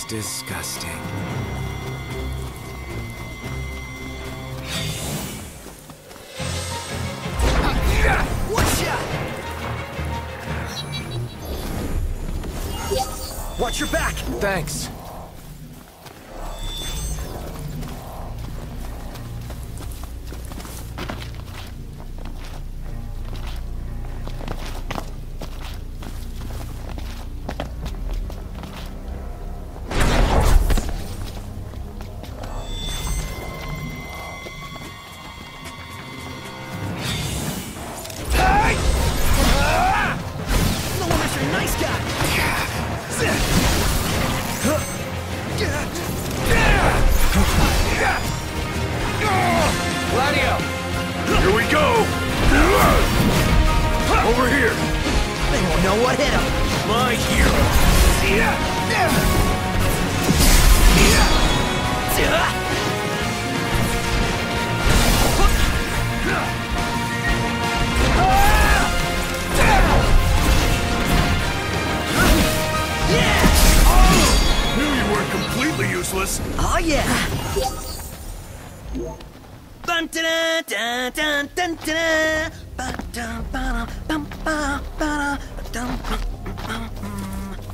disgusting. Watch out! Watch your back! Thanks.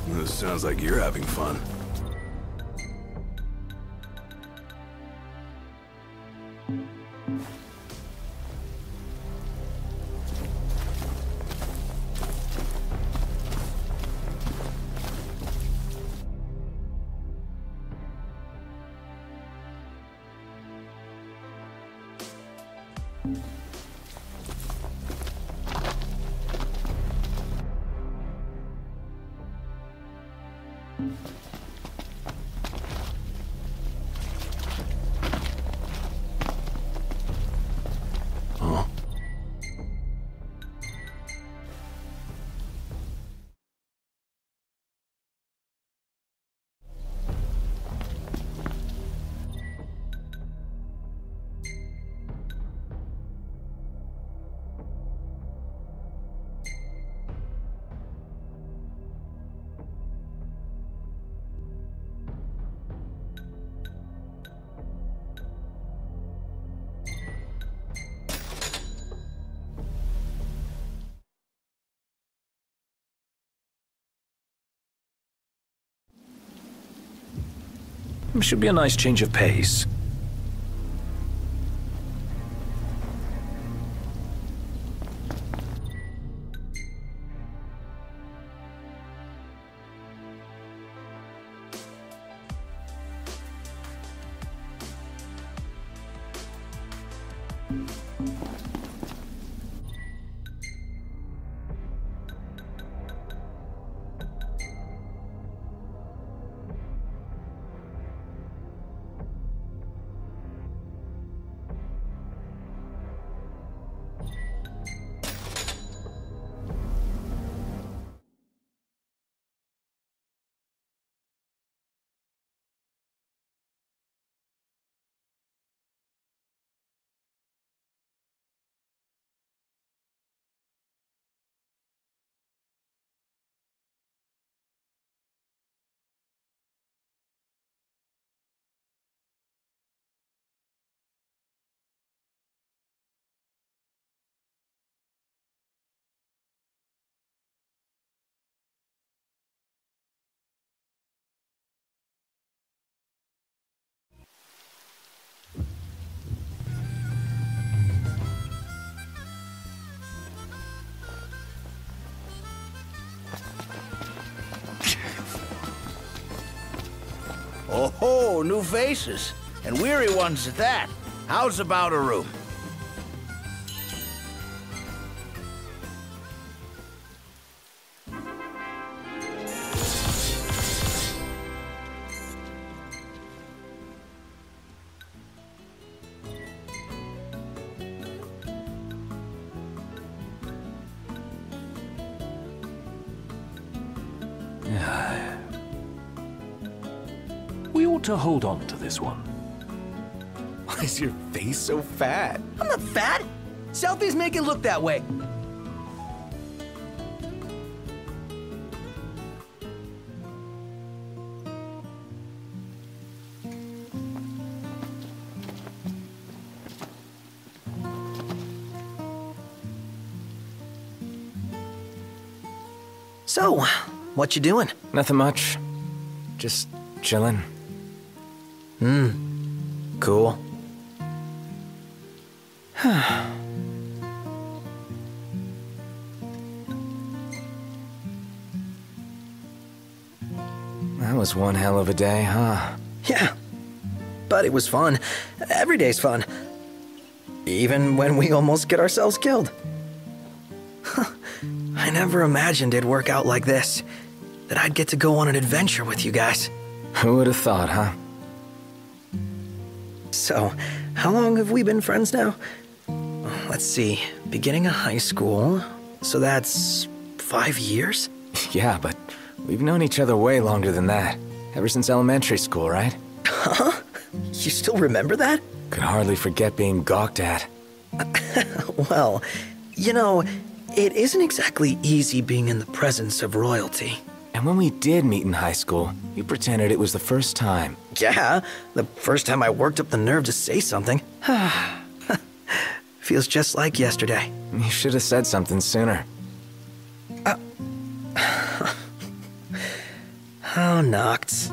This sounds like you're having fun. Should be a nice change of pace. Oh, new faces, and weary ones at that. How's about a room? To hold on to this one. Why is your face so fat? I'm not fat! Selfies make it look that way. So, what you doing? Nothing much. Just chilling. Hmm. Cool. That was one hell of a day, huh? Yeah. But it was fun. Every day's fun. Even when we almost get ourselves killed. I never imagined it'd work out like this. That I'd get to go on an adventure with you guys. Who would have thought, huh? So, how long have we been friends now? Let's see, beginning of high school, so that's five years? Yeah, but we've known each other way longer than that. Ever since elementary school, right? Huh? You still remember that? Could hardly forget being gawked at. Well, you know, it isn't exactly easy being in the presence of royalty. And when we did meet in high school, you pretended it was the first time. Yeah, the first time I worked up the nerve to say something. Feels just like yesterday. You should have said something sooner. Uh, oh, Noct.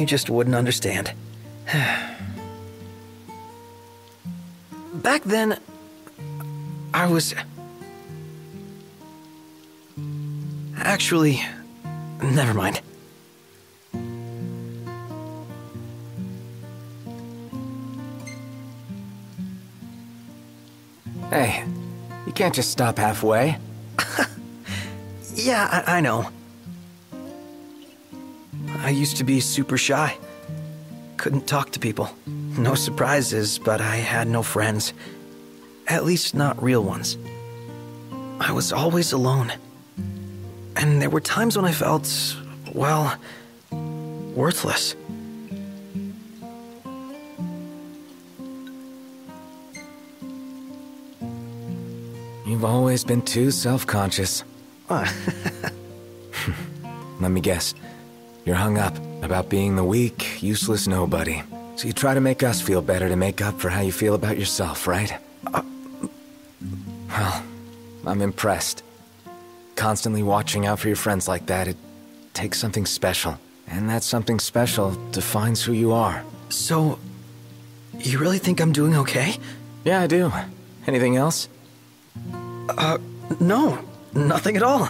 You just wouldn't understand. Back then, I was... Actually, never mind. Hey, you can't just stop halfway. Yeah, I, I know. I used to be super shy. Couldn't talk to people. No surprises, but I had no friends. At least not real ones. I was always alone. And there were times when I felt, well, worthless. You've always been too self-conscious. Uh. Let me guess. You're hung up about being the weak, useless nobody. So you try to make us feel better to make up for how you feel about yourself, right? Uh. Well, I'm impressed. Constantly watching out for your friends like that, it takes something special. And that something special defines who you are. So, you really think I'm doing okay? Yeah, I do. Anything else? Uh, no. Nothing at all.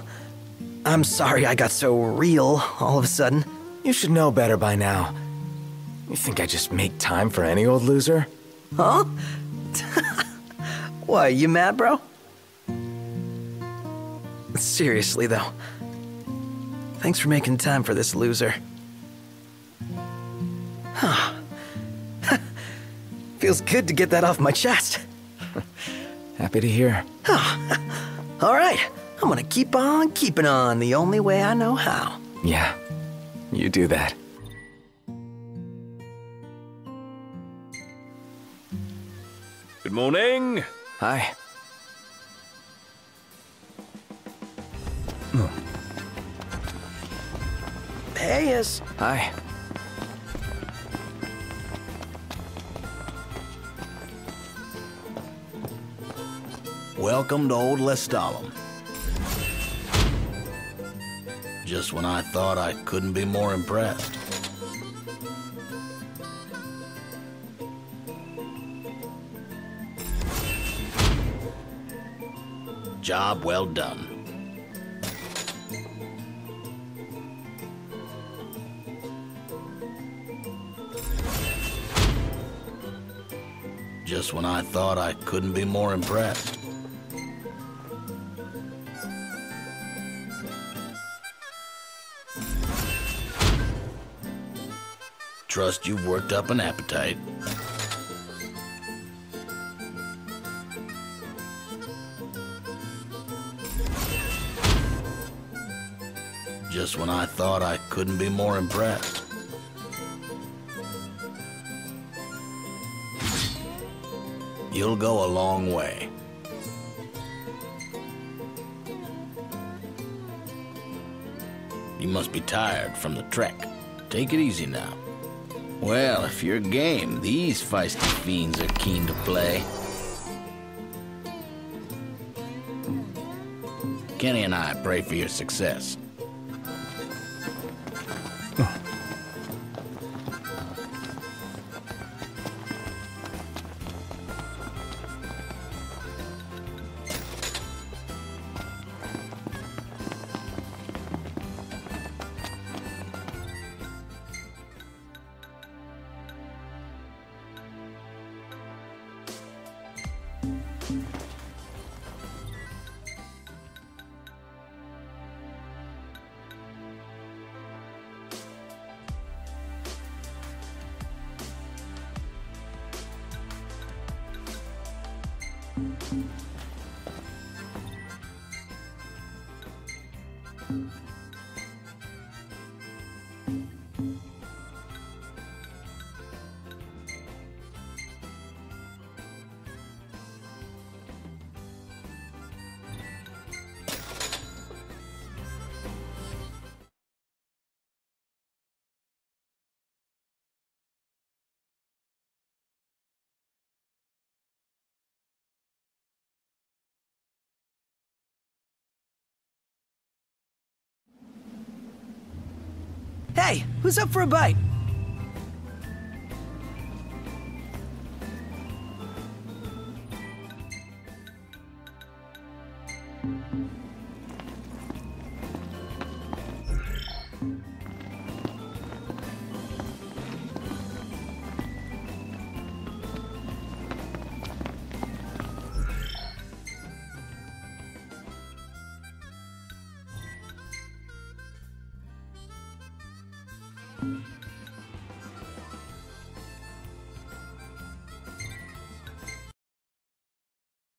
I'm sorry I got so real all of a sudden. You should know better by now. You think I just make time for any old loser? Huh? Why, you mad, bro? Seriously, though. Thanks for making time for this loser. Huh. Feels good to get that off my chest. Happy to hear. Huh. All right. I'm gonna keep on keeping on the only way I know how. Yeah. You do that. Good morning. Hi. Hey, yes. Hi. Welcome to Old Lestallum. Just when I thought I couldn't be more impressed. Job well done. Just when I thought I couldn't be more impressed. Trust you've worked up an appetite. Just when I thought I couldn't be more impressed. You'll go a long way. You must be tired from the trek. Take it easy now. Well, if you're game, these feisty fiends are keen to play. Kenny and I pray for your success. Oh. Hey, who's up for a bite? Thank you.